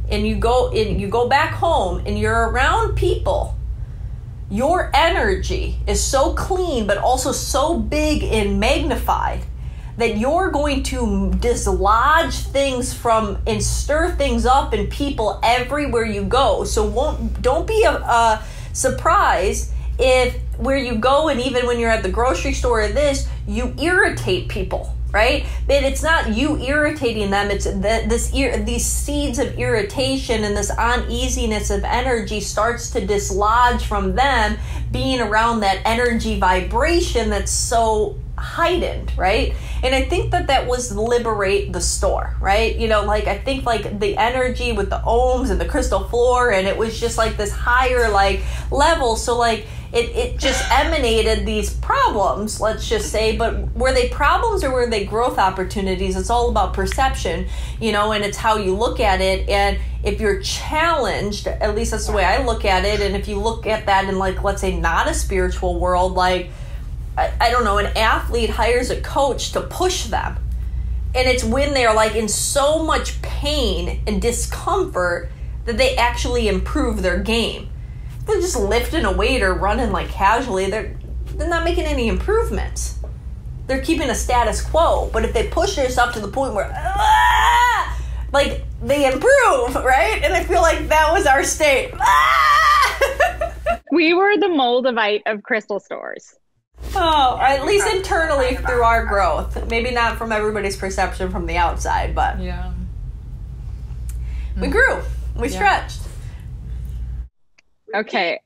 and you go back home and you're around people, your energy is so clean, but also so big and magnified that you're going to dislodge things from and stir things up in people everywhere you go. So don't be surprised if where you go, and even when you're at the grocery store or this, you irritate people, right? That it's not you irritating them, it's these seeds of irritation and this uneasiness of energy starts to dislodge from them being around that energy vibration that's so heightened, right? And I think that was Liberate the Store, right? You know, like I think like the energy with the ohms and the crystal floor, and it was just like this higher like level. So like it just emanated these problems, let's just say, but were they problems or were they growth opportunities? It's all about perception, you know, and it's how you look at it. And if you're challenged, at least that's the way I look at it. And if you look at that in like, let's say not a spiritual world, like, I don't know, an athlete hires a coach to push them. And it's when they're like in so much pain and discomfort that they actually improve their game. They're just lifting a weight or running like casually. They're not making any improvements. They're keeping a status quo. But if they push yourself to the point where, like, they improve, right? And I feel like that was our state. We were the Moldavite of crystal stores. Oh, or at least internally through our growth. Maybe not from everybody's perception from the outside, but yeah, we grew. We stretched. Okay.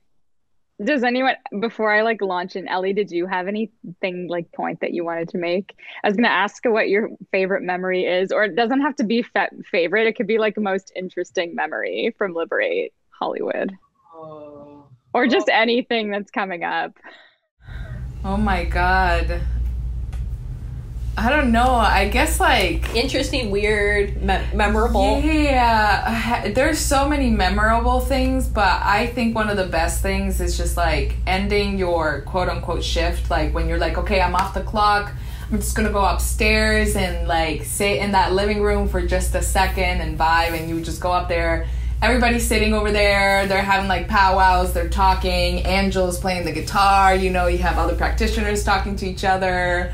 Does anyone, before I like launch in, Ellie, did you have anything like point that you wanted to make? I was going to ask what your favorite memory is, or it doesn't have to be favorite. It could be like most interesting memory from Liberate Hollywood. Oh. Or just anything that's coming up. Oh my God. I don't know. I guess like... interesting, weird, memorable. Yeah. There's so many memorable things, but I think one of the best things is just like ending your quote-unquote shift. Like when you're like, okay, I'm off the clock. I'm just going to go upstairs and like sit in that living room for just a second and vibe. And you just go up there. Everybody's sitting over there. They're having like powwows. They're talking. Angel's playing the guitar. You know, you have other practitioners talking to each other.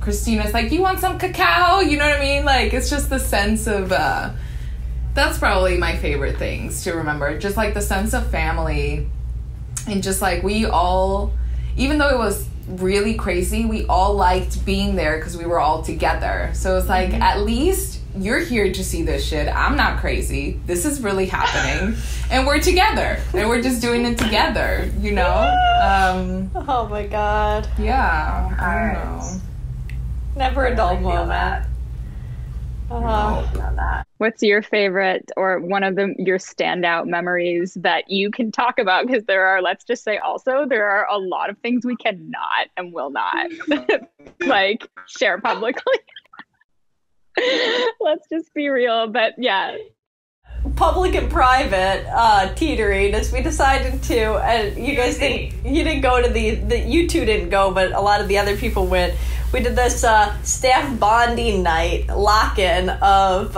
Christina's like, you want some cacao? You know what I mean? Like, it's just the sense of, that's probably my favorite things to remember. Just like the sense of family. And just like we all, even though it was really crazy, we all liked being there because we were all together. So it's like, at least you're here to see this shit. I'm not crazy. This is really happening. And we're together. And we're just doing it together, you know? Oh my God. Yeah. I don't know. Never a dull moment. Uh-huh. What's your favorite or one of your standout memories that you can talk about? Because there are, let's just say also, there are a lot of things we cannot and will not like share publicly. Let's just be real, but yeah. Public and private teetering, as we decided to, and you guys didn't go to the you two didn't go, but a lot of the other people went. We did this staff bonding night lock-in of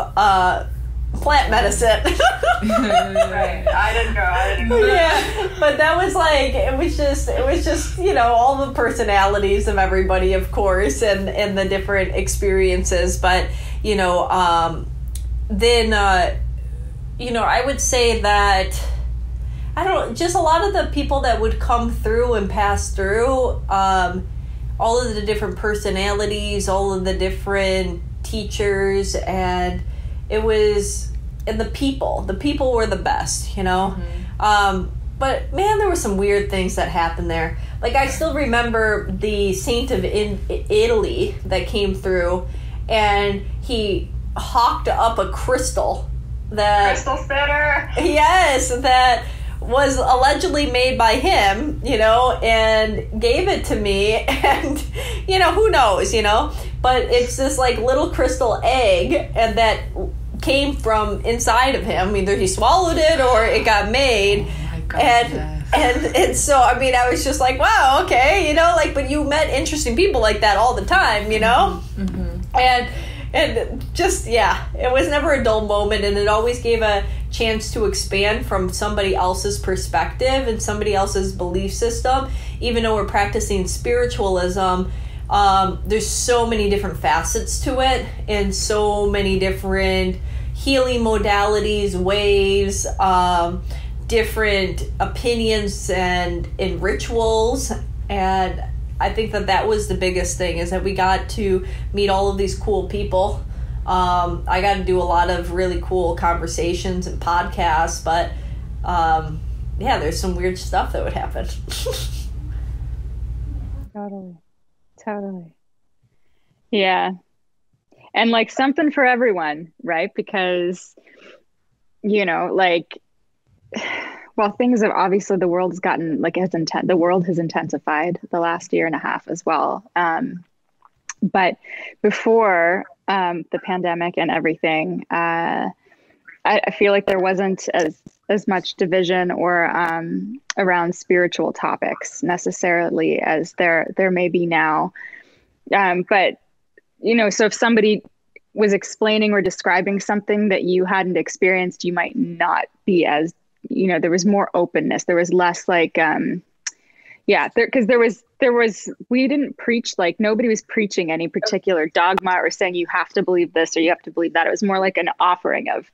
plant medicine. Right. I didn't go. Yeah, but that was like, it was just, you know, all the personalities of everybody, of course, and the different experiences. But, you know, then, you know, I would say that, just a lot of the people that would come through and pass through, all of the different personalities, all of the different teachers, and it was, and the people were the best, you know? Mm-hmm. But man, there were some weird things that happened there. Like I still remember the saint of Italy that came through, and he hawked up a crystal that... crystal spitter! Yes, that was allegedly made by him, you know, and gave it to me, and, you know, who knows, you know, but it's this, like, little crystal egg, and that came from inside of him. Either he swallowed it or it got made. Oh my God, and so, I mean, I was just like, wow, okay, you know, like, but you met interesting people like that all the time, you know, mm-hmm. And just, yeah, it was never a dull moment, and it always gave a chance to expand from somebody else's perspective and somebody else's belief system. Even though we're practicing spiritualism, there's so many different facets to it and so many different healing modalities, waves, different opinions and rituals. And I think that was the biggest thing, is that we got to meet all of these cool people. I got to do a lot of really cool conversations and podcasts, but yeah, there's some weird stuff that would happen. Totally. Yeah. And like something for everyone, right? Because, you know, like, well, things have obviously, the world's gotten like as intense. The world has intensified the last year and a half as well. But before the pandemic and everything, I feel like there wasn't as much division or around spiritual topics necessarily as there may be now. But, you know, so if somebody was explaining or describing something that you hadn't experienced, you might not be as you know, there was more openness. There was less like, we didn't preach, like nobody was preaching any particular dogma or saying you have to believe this or you have to believe that. It was more like an offering of,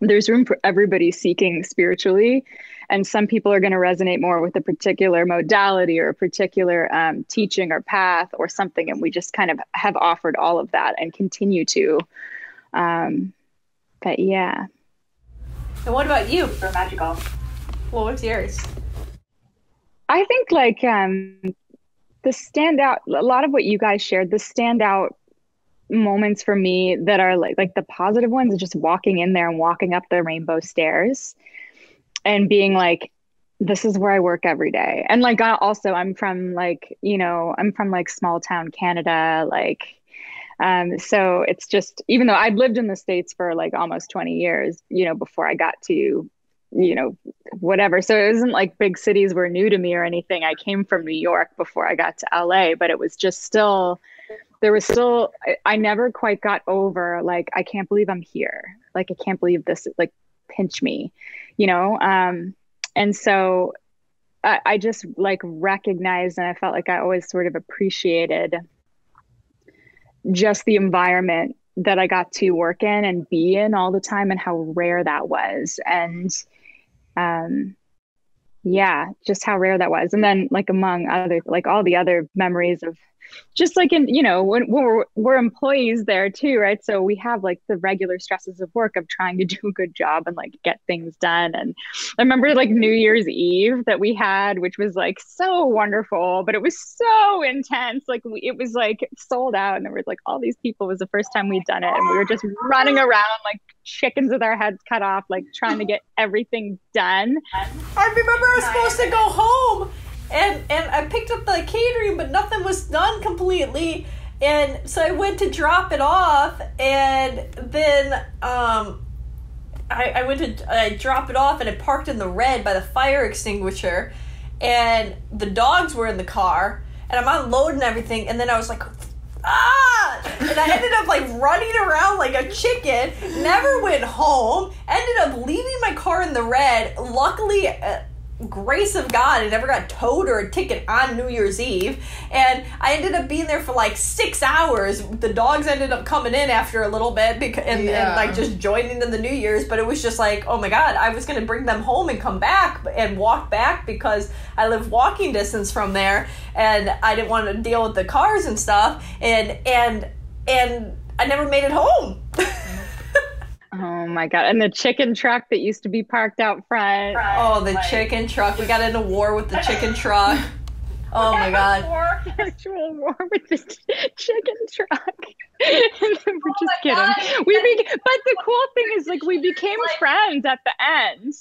there's room for everybody seeking spiritually. And some people are going to resonate more with a particular modality or a particular teaching or path or something. And we just kind of have offered all of that and continue to. But yeah. And what about you for magical? What was yours? I think like a lot of what you guys shared, the standout moments for me that are like the positive ones are just walking in there and walking up the rainbow stairs and being like, this is where I work every day. And like, also I'm from small town Canada. So it's just, even though I'd lived in the States for like almost 20 years, you know, before I got to, you know, whatever. So it wasn't like big cities were new to me or anything. I came from New York before I got to LA, but it was just still, there was still, I never quite got over, like, I can't believe I'm here. Like, I can't believe this, like, pinch me, you know? And so I just like recognized, and I felt like I always sort of appreciated just the environment that I got to work in and be in all the time and how rare that was. And, just how rare that was. And then like among other, like all the other memories of, just like in, you know, when we're employees there too, right? So we have like the regular stresses of work of trying to do a good job and like get things done. And I remember like New Year's Eve that we had, which was like so wonderful, but it was so intense. Like it was like sold out and there was like all these people. It was the first time we'd done it. And we were just running around like chickens with our heads cut off, like trying to get everything done. I remember I was supposed to go home. And I picked up the catering, but nothing was done completely. And so I went to drop it off, and then I drop it off, and it parked in the red by the fire extinguisher. And the dogs were in the car, and I'm unloading everything. And then I was like, and I ended up like running around like a chicken, never went home, ended up leaving my car in the red. Luckily, grace of God, I never got towed or a ticket on New Year's Eve, and I ended up being there for like 6 hours. The dogs ended up coming in after a little bit and like just joining in the New Year's, but it was just like, oh my God, I was going to bring them home and come back and walk back because I live walking distance from there, and I didn't want to deal with the cars and stuff, and I never made it home. Oh my God. And the chicken truck that used to be parked out front. Oh, the chicken truck. We got into war with the chicken truck. Oh my God. Actual war with the chicken truck. And then we're just kidding. God. But the cool thing is, like, we became friends at the end.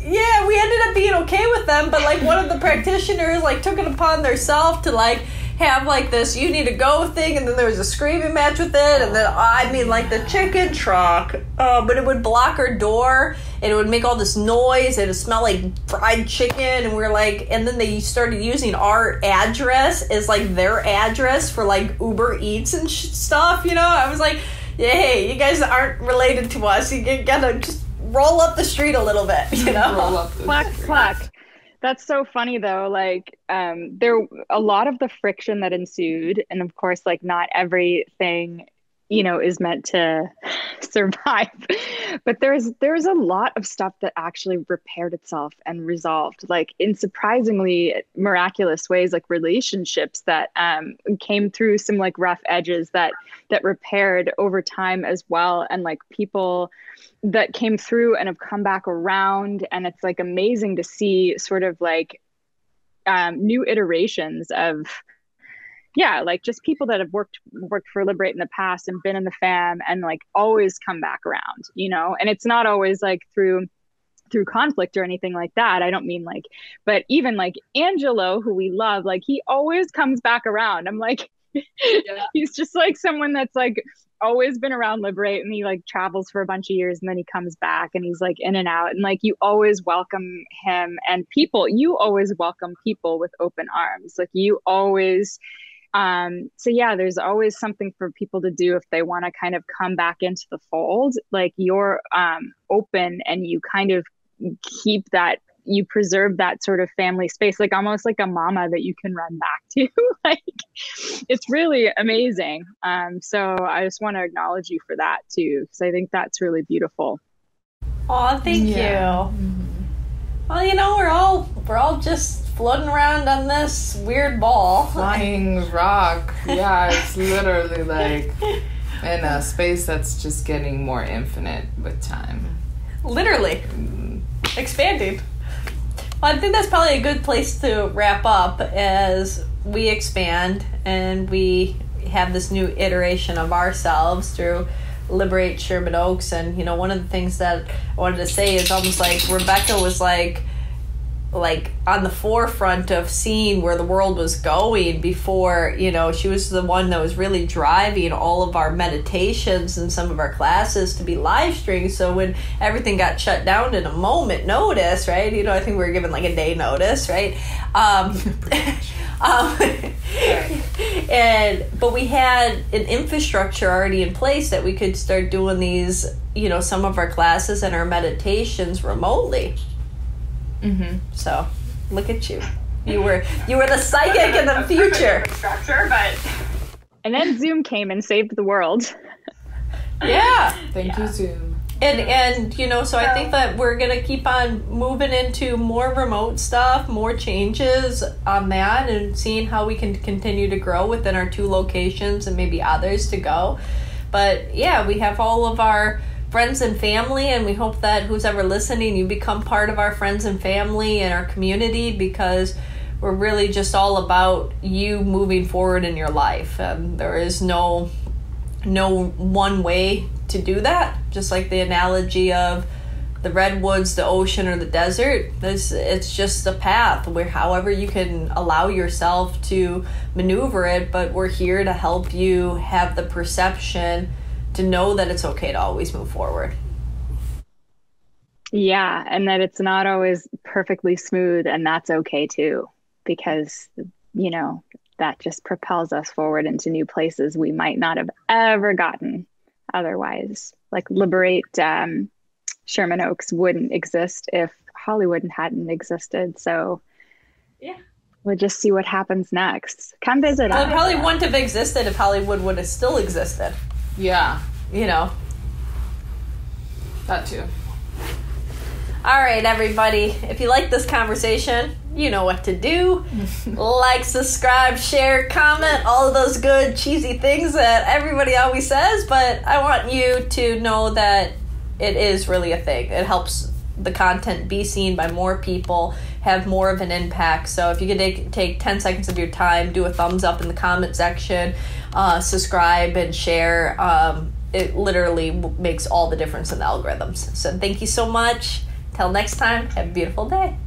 Yeah, we ended up being okay with them, but like one of the practitioners like took it upon themselves to like have like this you need to go thing, and then there was a screaming match with it, and then the chicken truck, but it would block our door and it would make all this noise and it would smell like fried chicken, and we're like, and then they started using our address as like their address for like Uber Eats and stuff, you know. I was like, hey, you guys aren't related to us, you gotta just roll up the street a little bit, you know. Roll up the street. Clack. That's so funny though. Like, there a lot of the friction that ensued, and of course, like not everything, you know, is meant to survive. But there's a lot of stuff that actually repaired itself and resolved, like in surprisingly miraculous ways, like relationships that came through some like rough edges that repaired over time as well, and like people that came through and have come back around, and it's like amazing to see sort of like new iterations of. Yeah, like just people that have worked for Liberate in the past and been in the fam and like always come back around, you know. And it's not always like through conflict or anything like that. I don't mean like, but even like Angelo, who we love, like he always comes back around. I'm like, yeah. He's just like someone that's like always been around Liberate, and he like travels for a bunch of years and then he comes back and he's like in and out, and like you always welcome him, and you always welcome people with open arms. Like you always. So yeah, there's always something for people to do if they want to kind of come back into the fold. Like you're open and you kind of keep that, you preserve that sort of family space, like almost like a mama that you can run back to. Like, it's really amazing. So I just want to acknowledge you for that too, because I think that's really beautiful. Oh, thank you. Mm-hmm. Well, you know, we're all just floating around on this weird ball. Flying rock. Yeah, it's literally like in a space that's just getting more infinite with time. Literally. Expanding. Well, I think that's probably a good place to wrap up as we expand and we have this new iteration of ourselves through Liberate Sherman Oaks. And, you know, one of the things that I wanted to say is almost like Rebecca was like on the forefront of seeing where the world was going before, you know, she was the one that was really driving all of our meditations and some of our classes to be live streamed. So when everything got shut down in a moment notice, right? You know, I think we were given like a day notice, right? But we had an infrastructure already in place that we could start doing these, you know, some of our classes and our meditations remotely. Mm-hmm. So, look at you. You were the psychic in the future. Structure, but and then Zoom came and saved the world. Yeah. Thank you, Zoom. And you know, so I think that we're gonna keep on moving into more remote stuff, more changes on that, and seeing how we can continue to grow within our two locations and maybe others to go. But yeah, we have all of our friends and family, and we hope that who's ever listening, you become part of our friends and family and our community, because we're really just all about you moving forward in your life. There is no one way to do that. Just like the analogy of the redwoods, the ocean, or the desert, it's just a path where however you can allow yourself to maneuver it, but we're here to help you have the perception to know that it's okay to always move forward. Yeah, and that it's not always perfectly smooth, and that's okay too, because, you know, that just propels us forward into new places we might not have ever gotten otherwise. Like Liberate Sherman Oaks wouldn't exist if Hollywood hadn't existed. So yeah, we'll just see what happens next. Come visit us. It probably wouldn't have existed if Hollywood would have still existed. Yeah, you know, that too. All right, everybody, if you like this conversation, you know what to do. Like, subscribe, share, comment, all of those good cheesy things that everybody always says, but I want you to know that it is really a thing. It helps the content be seen by more people, have more of an impact. So if you could take 10 seconds of your time, do a thumbs up in the comment section, subscribe and share. It literally makes all the difference in the algorithms. So thank you so much. Till next time, have a beautiful day.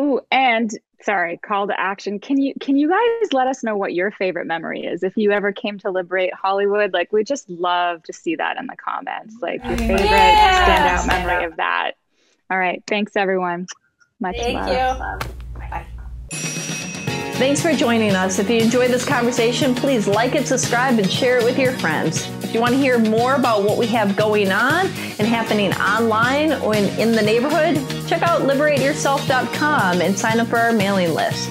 Ooh, and sorry, call to action. Can you guys let us know what your favorite memory is? If you ever came to Liberate Hollywood, like, we just love to see that in the comments. Like, your favorite standout memory of that. All right. Thanks, everyone. Much love. Thank you. Bye. Thanks for joining us. If you enjoyed this conversation, please like it, subscribe, and share it with your friends. If you want to hear more about what we have going on and happening online or in the neighborhood, check out liberateyourself.com and sign up for our mailing list.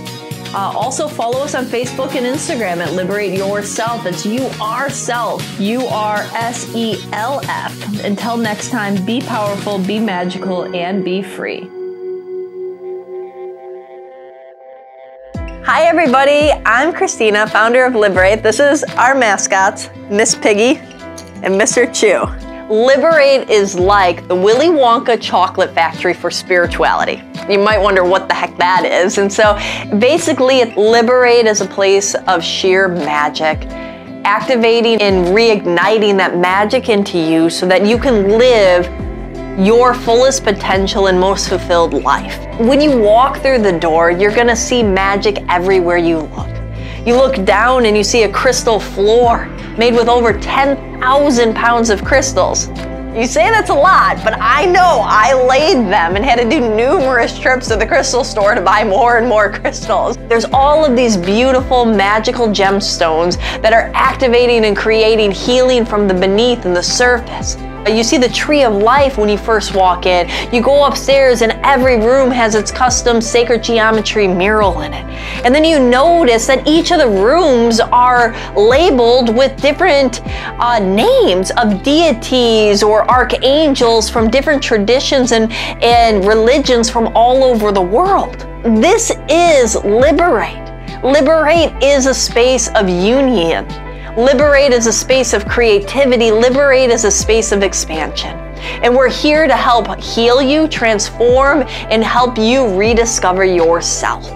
Also, follow us on Facebook and Instagram at Liberate Yourself. It's URSelf, URSELF. Until next time, be powerful, be magical, and be free. Hi, everybody. I'm Cristina, founder of Liberate. This is our mascots, Miss Piggy and Mr. Chew. Liberate is like the Willy Wonka chocolate factory for spirituality. You might wonder what the heck that is. And so basically, Liberate is a place of sheer magic, activating and reigniting that magic into you so that you can live your fullest potential and most fulfilled life. When you walk through the door, you're gonna see magic everywhere you look. You look down and you see a crystal floor made with over 10,000 pounds of crystals. You say that's a lot, but I know I laid them and had to do numerous trips to the crystal store to buy more and more crystals. There's all of these beautiful magical gemstones that are activating and creating healing from the beneath and the surface. You see the Tree of Life when you first walk in. You go upstairs and every room has its custom sacred geometry mural in it. And then you notice that each of the rooms are labeled with different names of deities or archangels from different traditions and religions from all over the world. This is Liberate. Liberate is a space of union. Liberate is a space of creativity. Liberate is a space of expansion. And we're here to help heal you, transform, and help you rediscover yourself.